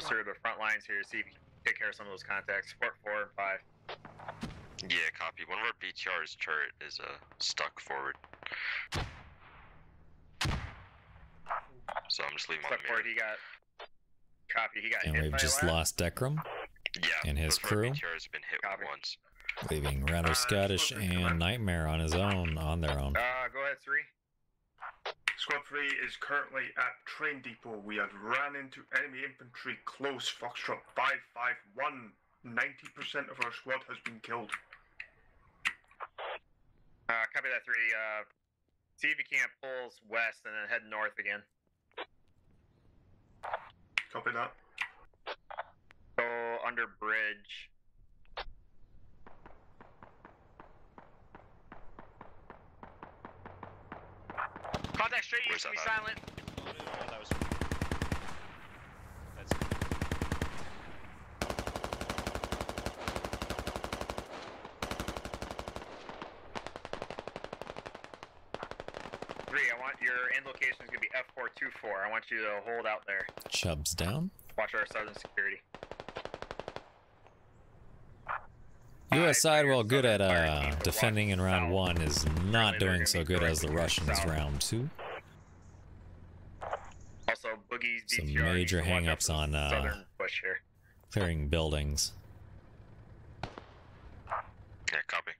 through the front lines here, see if you can take care of some of those contacts. four, four, and five. Yeah, copy. One of our B T Rs turret is uh, stuck forward. So I'm just leaving stuck on the forward, he got... Copy, he got and hit. And we've just lab. lost Decrim. Yeah, and his crew. B T Rs been hit copy. once. Leaving rather uh, Scottish and Nightmare on his own, on their own. Uh, go ahead, three. Squad three is currently at train depot. We have ran into enemy infantry close, Foxtrot five five one. ninety percent of our squad has been killed. Uh, copy that, three. Uh, see if you can't pulls west and then head north again. Copy that. Go under bridge. Contact straight, you should be silent. Oh, no, that was... That's... Three, I want your end location is going to be F four twenty-four. I want you to hold out there. Chubbs down. Watch our southern security. U S side, while good at uh, defending in round one, is not doing so good as the Russians round two. Also, some major hang-ups on uh, clearing buildings. Yeah, copy.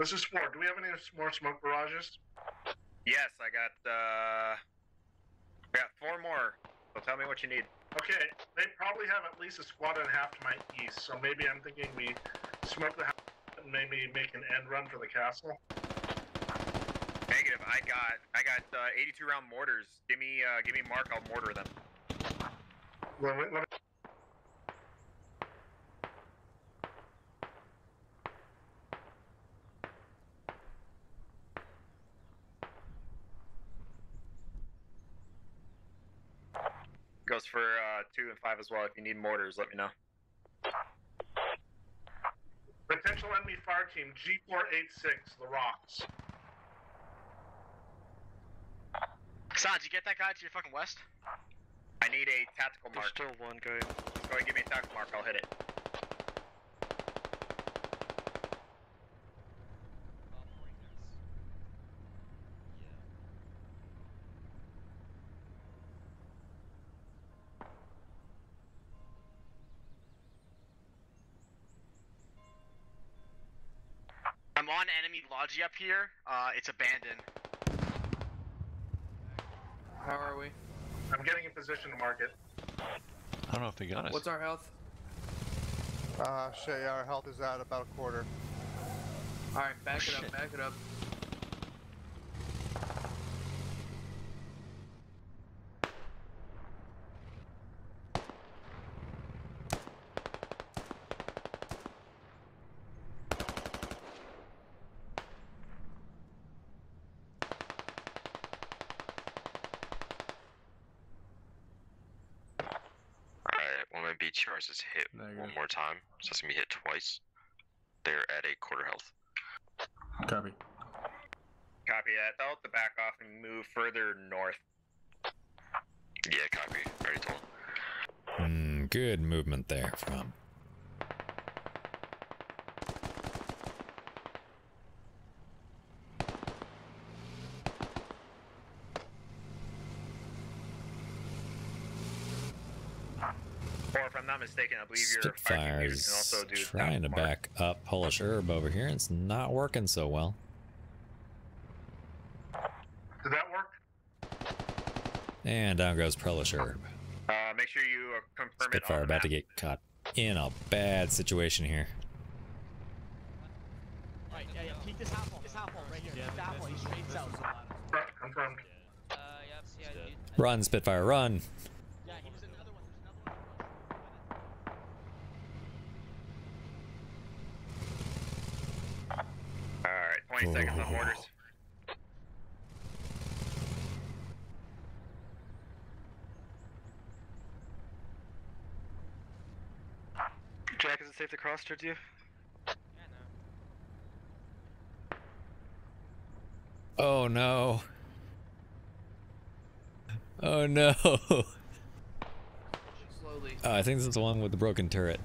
This is four. Do we have any more smoke barrages? Yes, I got, uh, I got four more. So tell me what you need. Okay, they probably have at least a squad and a half to my east, so maybe I'm thinking we smoke the house and maybe make an end run for the castle. Negative. I got, I got uh, eighty-two round mortars. Give me, uh, give me mark. I'll mortar them. Wait, wait, let me... Goes for uh, two and five as well. If you need mortars, let me know. Potential enemy fire team, G four eighty-six, the rocks. Son, did you get that guy to your fucking west? I need a tactical mark. There's still one guy. Let's go ahead and give me a tactical mark, I'll hit it. I'm on enemy lodge up here. Uh, it's abandoned. How are we? I'm getting in position to mark it. I don't know if they got us. What's our health? Uh, Shay, our health is at about a quarter. All right, back oh, it up, shit. back it up. B T Rs is hit one more time, so it's gonna be hit twice. They're at a quarter health. Copy. Copy that. They'll have to back off and move further north. Yeah, copy. Already told. Mm, good movement there from. Mistaken, I believe your fire can also do trying to back up Polish herb over here. It's not working so well. Did that work? And down goes Polish herb. Uh, make sure you confirm it. Spitfire about to get caught in a bad situation here. Right, yeah, yeah. Keep this half hole. This half hole right here. This half hole. He straights out. Confirmed. Uh, yeah, yeah. Run, Spitfire, run. twenty seconds on orders. Jack, is it safe to cross towards you? Yeah, no. Oh no. Oh no. Slowly. Uh, I think this is the one with the broken turret.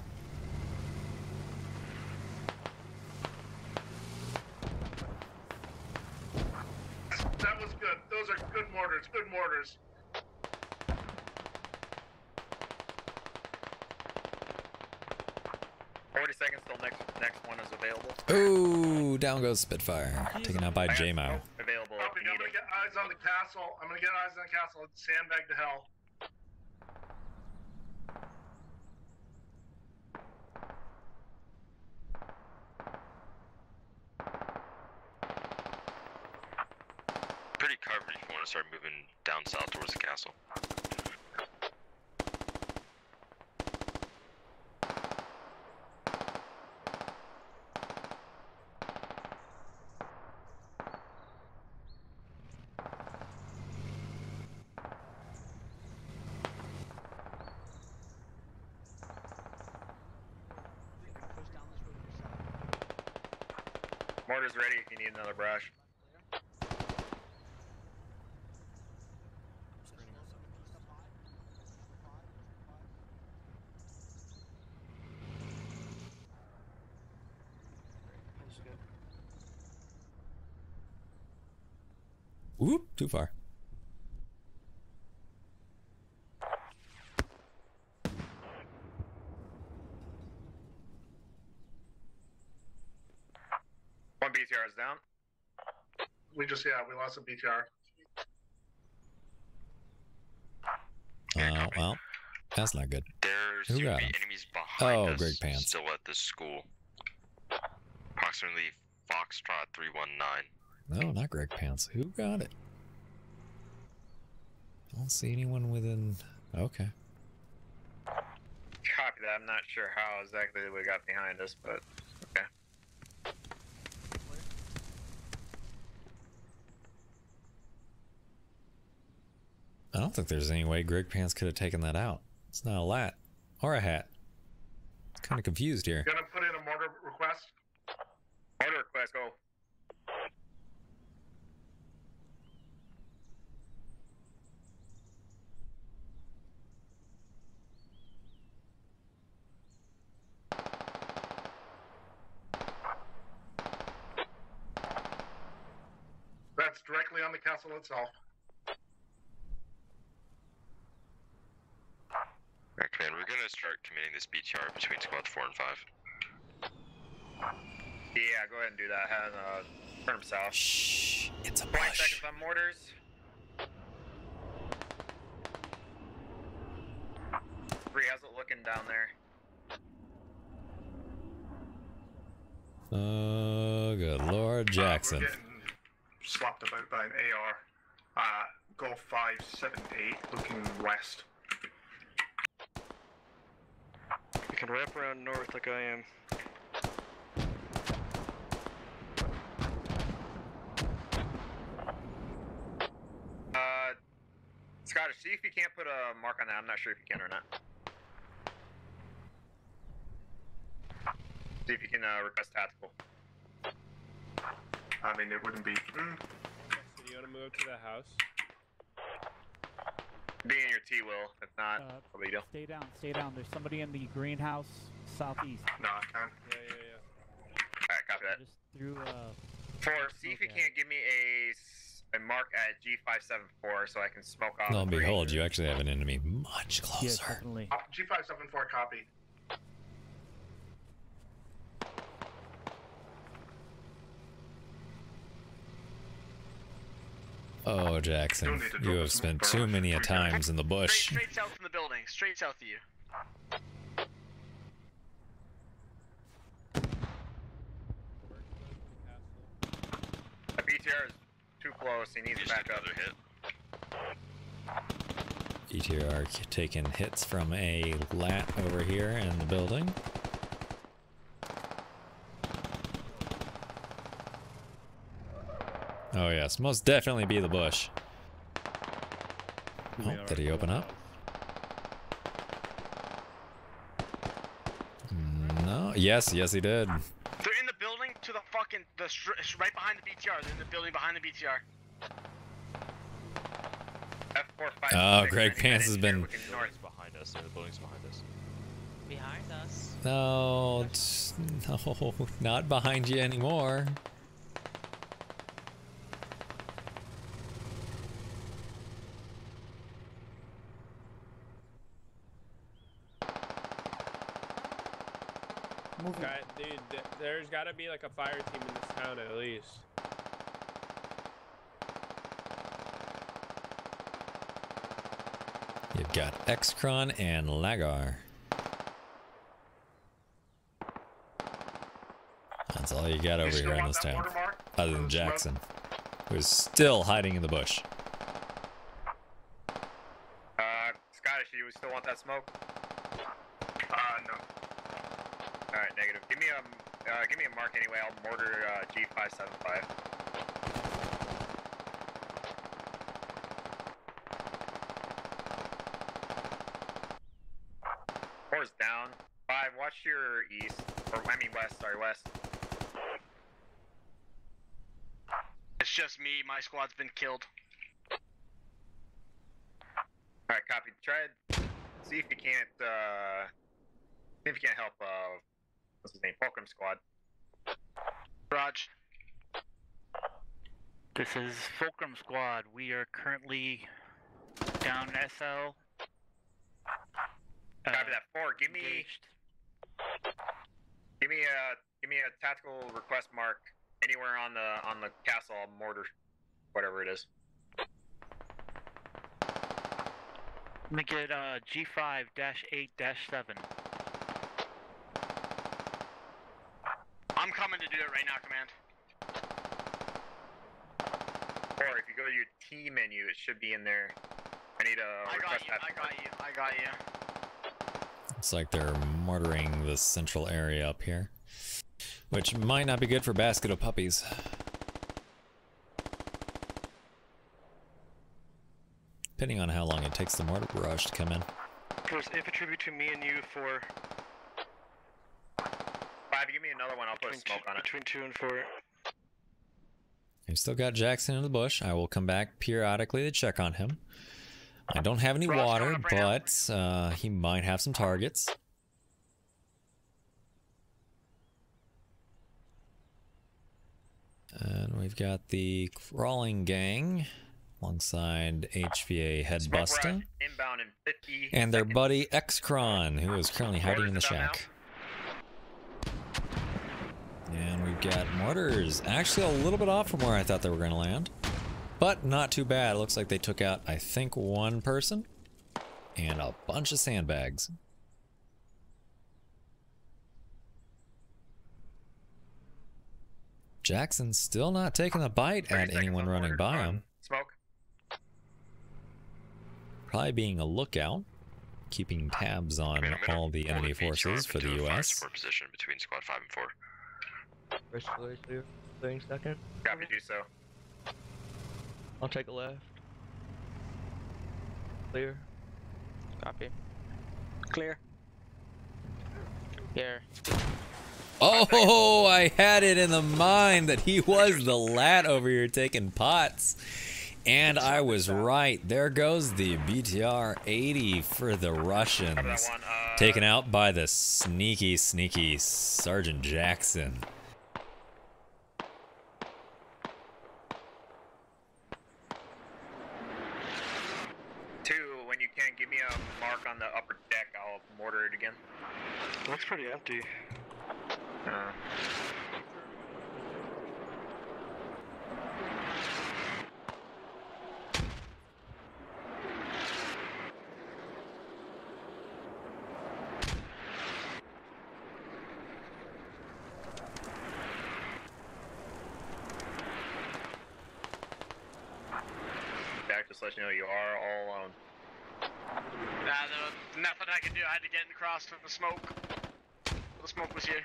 Good mortars. forty seconds till next next one is available. Ooh, down goes Spitfire. Taken out by J M O. Available. I'm gonna get eyes on the castle. I'm gonna get eyes on the castle. Sandbag to hell. Start moving down south towards the castle. Mortar's ready if you need another brush. Whoop, too far. One B T R is down. We just, yeah, we lost a B T R. Uh, well, that's not good. There's Who got enemies behind oh, us Greg Pants. Still at the school. Approximately Foxtrot three one nine. No, not Greg Pants. Who got it? I don't see anyone within... Okay. that. I'm not sure how exactly we got behind us, but okay. I don't think there's any way Greg Pants could have taken that out. It's not a lat or a hat. It's kind of confused here. Gonna put in a mortar request. Mortar request, go. That's directly on the castle itself. Alright, Command, we're gonna start committing this B T R between squads four and five. Yeah, go ahead and do that. Have, uh, firm south. Shh, it's a push. twenty seconds on mortars. Three, how's it looking down there? Oh, good Lord, Jackson. Uh, slapped about by an A R. Uh, Golf five seven eight, looking west. You can wrap around north like I am. Uh, Scottish, see if you can't put a mark on that. I'm not sure if you can or not. See if you can uh, request tactical. I mean, it wouldn't be. Mm. Do you want to move to the house? Be in your T will. If not, uh, probably do. Stay down, stay down. There's somebody in the greenhouse southeast. No, I can't. Yeah, yeah, yeah. Alright, copy that. I just threw a. For, see if you okay. can't give me a, a mark at G five seven four so I can smoke off. Lo and behold, you actually have an enemy much closer. Yes, definitely. Uh, G five seven four, copy. Oh, Jackson, you have spent too many a times in the bush. Straight, straight south from the building, straight south of you. The B T R is too close, he needs to back up. Hit. B T R taking hits from a lat over here in the building. Oh yes, most definitely be the bush. Oh, did he open up? No. Yes, yes he did. They're in the building to the fucking, the right behind the B T R. They're in the building behind the B T R. F four five. Oh, Greg Pants has been. North behind us. The building's behind us. Behind us. No, no, not behind you anymore. God, dude, th there's got to be like a fire team in this town at least. You've got Excron and Lagar. That's all you got over here in this town, other than Jackson, who's still hiding in the bush. Uh, Scottish, do we still want that smoke? Uh, no. Alright, negative. Give me a, uh, give me a mark anyway, I'll mortar uh, G five seven five. Four's down. Five, watch your east. Or, I mean west, sorry, west. It's just me, my squad's been killed. Alright, copy. Try it. See if you can't, uh... See if you can't help, uh... what's his name? Fulcrum Squad. Raj. This is Fulcrum Squad. We are currently down S L. Copy uh, that. Four. Give me. Engaged. Give me a. Give me a tactical request mark anywhere on the on the castle. I'll mortar, whatever it is. Make it uh, G five dash eight dash seven. I'm coming to do it right now, Command. Or if you go to your T menu, it should be in there. I need a I request. Got you, I got you, I got you. Looks like they're mortaring the central area up here, which might not be good for a basket of puppies. Depending on how long it takes the mortar barrage to come in. There's infantry between me and you for... Bob, give me another one, I'll put a smoke on it. Between two and four. I've still got Jackson in the bush. I will come back periodically to check on him. I don't have any water, but uh, he might have some targets. And we've got the crawling gang alongside H V A Headbuster and their buddy X-Cron, who is currently hiding in the shack. And we've got mortars, actually a little bit off from where I thought they were going to land, but not too bad. It looks like they took out, I think, one person and a bunch of sandbags. Jackson's still not taking a bite at anyone running by him. Smoke. Probably being a lookout, keeping tabs on all the enemy forces for the U S. Position between squad five and four. First floor two, thing second. Copy, do so. I'll take a left. Clear. Copy. Clear. Here. Oh, I had it in the mind that he was the L A T over here taking pots. And I was right. There goes the B T R eighty for the Russians. Taken out by the sneaky, sneaky Sergeant Jackson. Looks pretty empty. Uh. Back, just let you know you are all alone. Nah, there was nothing I could do. I had to get across from the smoke. The smoke was here.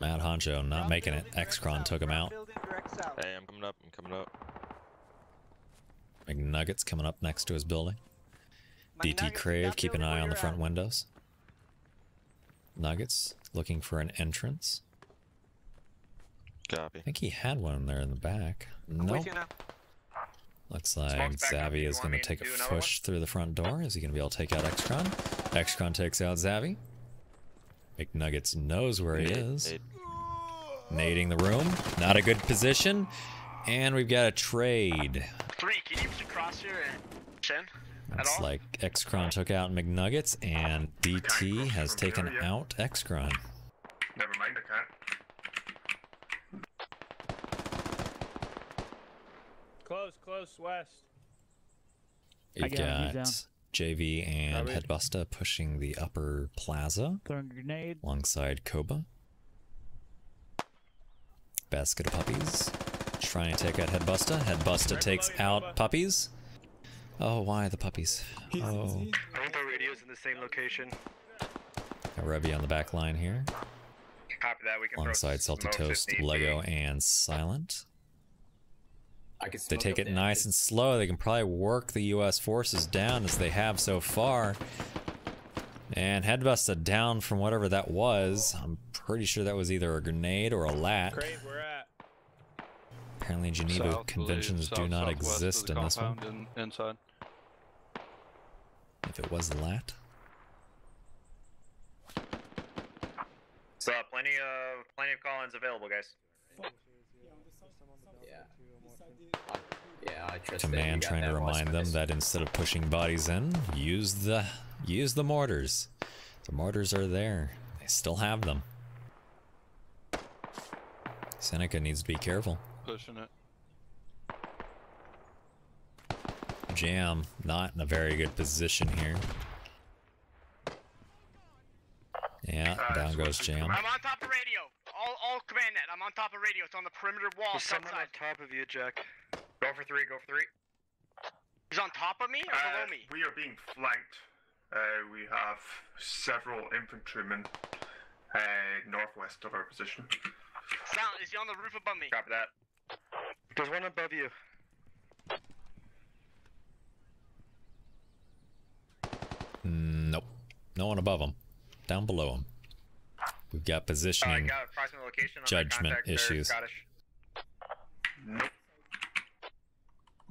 Mad Honcho not making it. X-Cron took him out. Hey, I'm coming up. I'm coming up. McNuggets coming up next to his building. D T Crave, keep an eye on the front windows. Nuggets looking for an entrance. Copy. I think he had one there in the back. Nope. Looks like Zavi is going to take a push through the front door. Is he going to be able to take out X-Cron? X-Cron takes out Zavi. McNuggets knows where he is. Nading the room. Not a good position. And we've got a trade. Three, can you cross here and chin? Looks like X-Cron took out McNuggets and D T has taken out X-Cron. Never mind the cut. Close, close, west. You got him, J V and Headbuster pushing the upper plaza. Throwing a grenade. Alongside Koba. Basket of puppies. Trying to take out Headbuster. Headbuster takes out puppies. Oh, why the puppies? Oh. I think our radio's in the same location. Got Revy on the back line here. Copy that. We can alongside Salty Toast, Lego, and Silent. I they take it nice and slow. They can probably work the U S forces down as they have so far. And Headbuster down from whatever that was. I'm pretty sure that was either a grenade or a L A T. Crave, we're at. Apparently Geneva South conventions South, do not exist in this one. In, inside. If it was a L A T. So uh, plenty of plenty of call-ins available, guys. Yeah, I trust Command trying to remind them that instead of pushing bodies in, use the use the mortars. The mortars are there. They still have them. Seneca needs to be careful. Pushing it. Jam, not in a very good position here. Yeah, uh, down goes Jam. I'm on top of radio. All, all command net. I'm on top of radio. It's on the perimeter wall. There's someone on top of you, Jack. Go for three, go for three. He's on top of me or uh, below me? We are being flanked. Uh, we have several infantrymen uh, northwest of our position. Sound, is he on the roof above me? Copy that. There's one above you. Nope. No one above him. Down below him. We've got positioning, uh, got approximate location on judgment issues. Nope.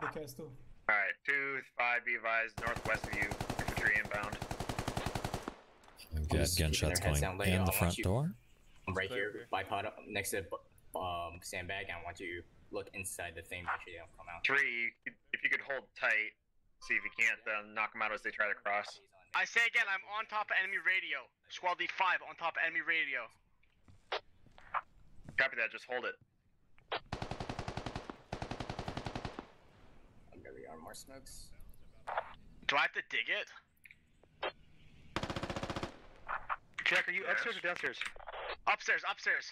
Okay, still. Alright, two five, be advised, northwest of you, infantry inbound. We've got gunshots going in the front door. I'm right here, bipod up next to the um, sandbag, and I want you to look inside the thing, make sure they don't come out. Three, if you could hold tight, see if you can't, then knock them out as they try to cross. I say again, I'm on top of enemy radio. Squad D five, on top of enemy radio. Copy that, just hold it. There we are, more smokes. Do I have to dig it? Jack, are you upstairs or downstairs? Upstairs, upstairs.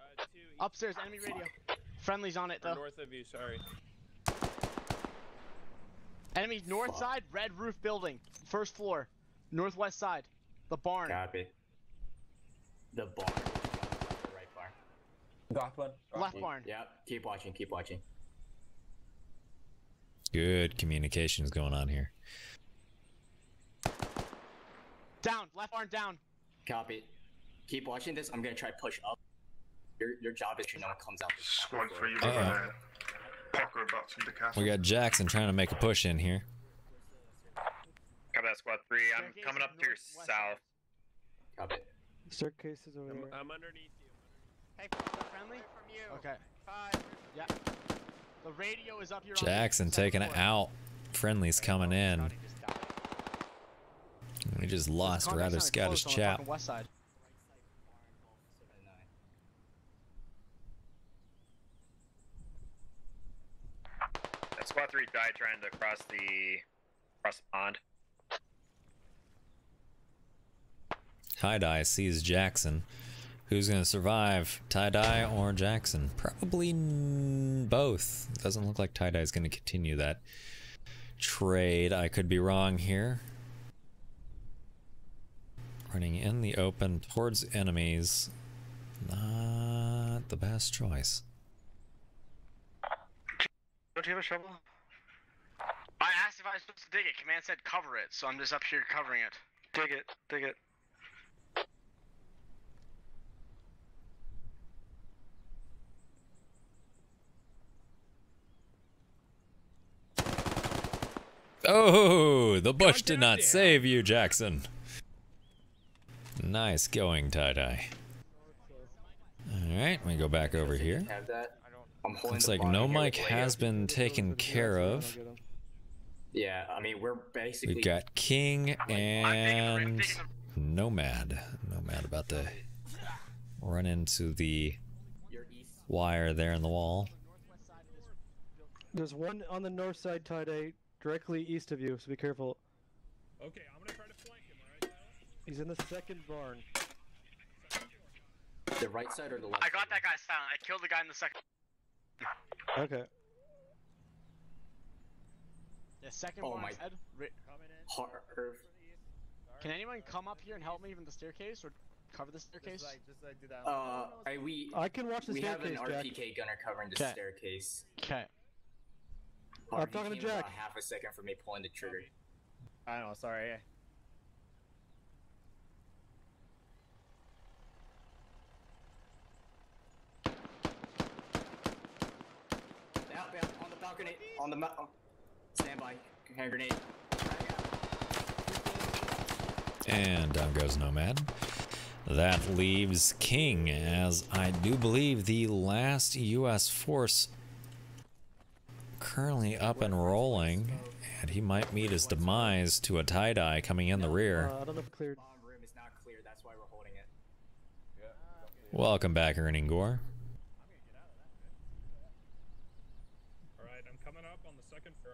Uh, two, upstairs, enemy radio. Friendly's on it though. North of you, sorry. Enemy north Fuck. side, red roof building. First floor. Northwest side. The barn. Copy. The barn. The right barn. Left barn. Left barn. Yep. Keep watching, keep watching. Good communications going on here. Down, left arm down. Copy. Keep watching this. I'm gonna try to push up. Your your job is to know what comes out. Squad for you. Uh-oh. We got Jackson trying to make a push in here. Copy that, squad three. I'm coming up to your south. Copy. Staircases over here. I'm underneath you. Hey, friendly. From you. Okay. Five. Yeah. The radio is up here. Jackson taking it out. Friendly's coming in. We just lost a rather Scottish chap. That squad three died trying to cross the cross the pond. Tie Dye sees Jackson. Who's gonna survive, Tie Dye or Jackson? Probably both. Doesn't look like Tie Dye is gonna continue that trade. I could be wrong here. Running in the open towards enemies, not the best choice. Don't you have a shovel? I asked if I was supposed to dig it. Command said cover it, so I'm just up here covering it. Dig it, dig it. Oh, the bush did not save you, Jackson. Nice going, Tie-Dye. Alright, we go back over here. Looks like No Mike has been taken care of. Yeah, I mean, we're basically... We've got King and Nomad. Nomad about to run into the wire there in the wall. There's one on the north side, Tie-Dye. Directly east of you, so be careful. Okay, I'm gonna try to flank him, alright? He's in the second barn. The right side or the left? I got that guy silent. I killed the guy in the second. Okay. The second oh barn. Oh my. Heart. Can anyone come up here and help me with the staircase or cover the staircase? Just like, just like do that. Uh, I, we. I can watch the we staircase. We have an R P K Jack. gunner covering the Kay. staircase. Okay. Oh, I'm talking to Jack. About half a second for me pulling the trigger. I know, sorry. Outbound on the balcony, on the oh. standby, hand grenade. And down goes Nomad. That leaves King, as I do believe the last U S force. Currently up and rolling, and he might meet his demise to a Tie-Dye coming in the rear. Welcome back, Erning Gore. Alright, I'm coming up on the second floor.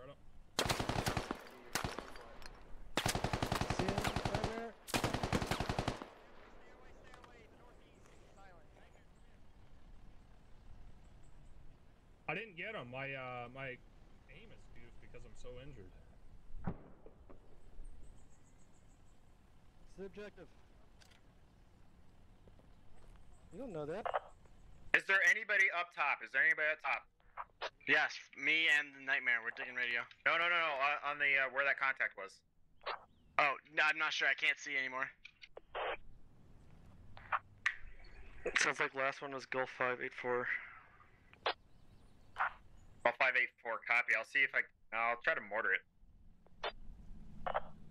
I didn't get him. My uh, my aim is goofed because I'm so injured. It's the objective. You don't know that. Is there anybody up top? Is there anybody up top? Yes, me and the Nightmare. We're digging radio. No, no, no, no. Uh, on the uh, where that contact was. Oh, no, I'm not sure. I can't see anymore. It sounds like last one was Gulf five eight four. Gulf five eight four, copy. I'll see if I. I'll try to mortar it.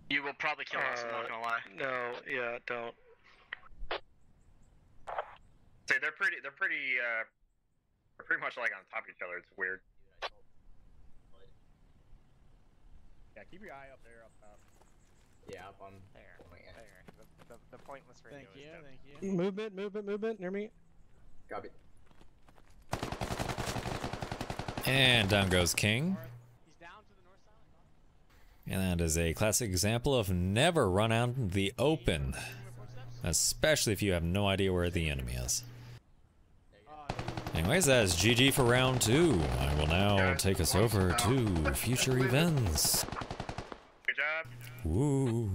You will probably kill uh, us. I'm not gonna lie. No, yeah, don't. Say they're pretty. They're pretty. Uh, They're pretty much like on top of each other. It's weird. Yeah, keep your eye up there, up top. Yeah, up on there. There. The, the, the pointless radio. Thank you. Is thank you. Movement, movement, movement. Near me. Copy. And down goes King. He's down to the north side. And that is a classic example of never run out in the open, especially if you have no idea where the enemy is. Anyways, that is G G for round two. I will now take us over to future events. Good job. Woo.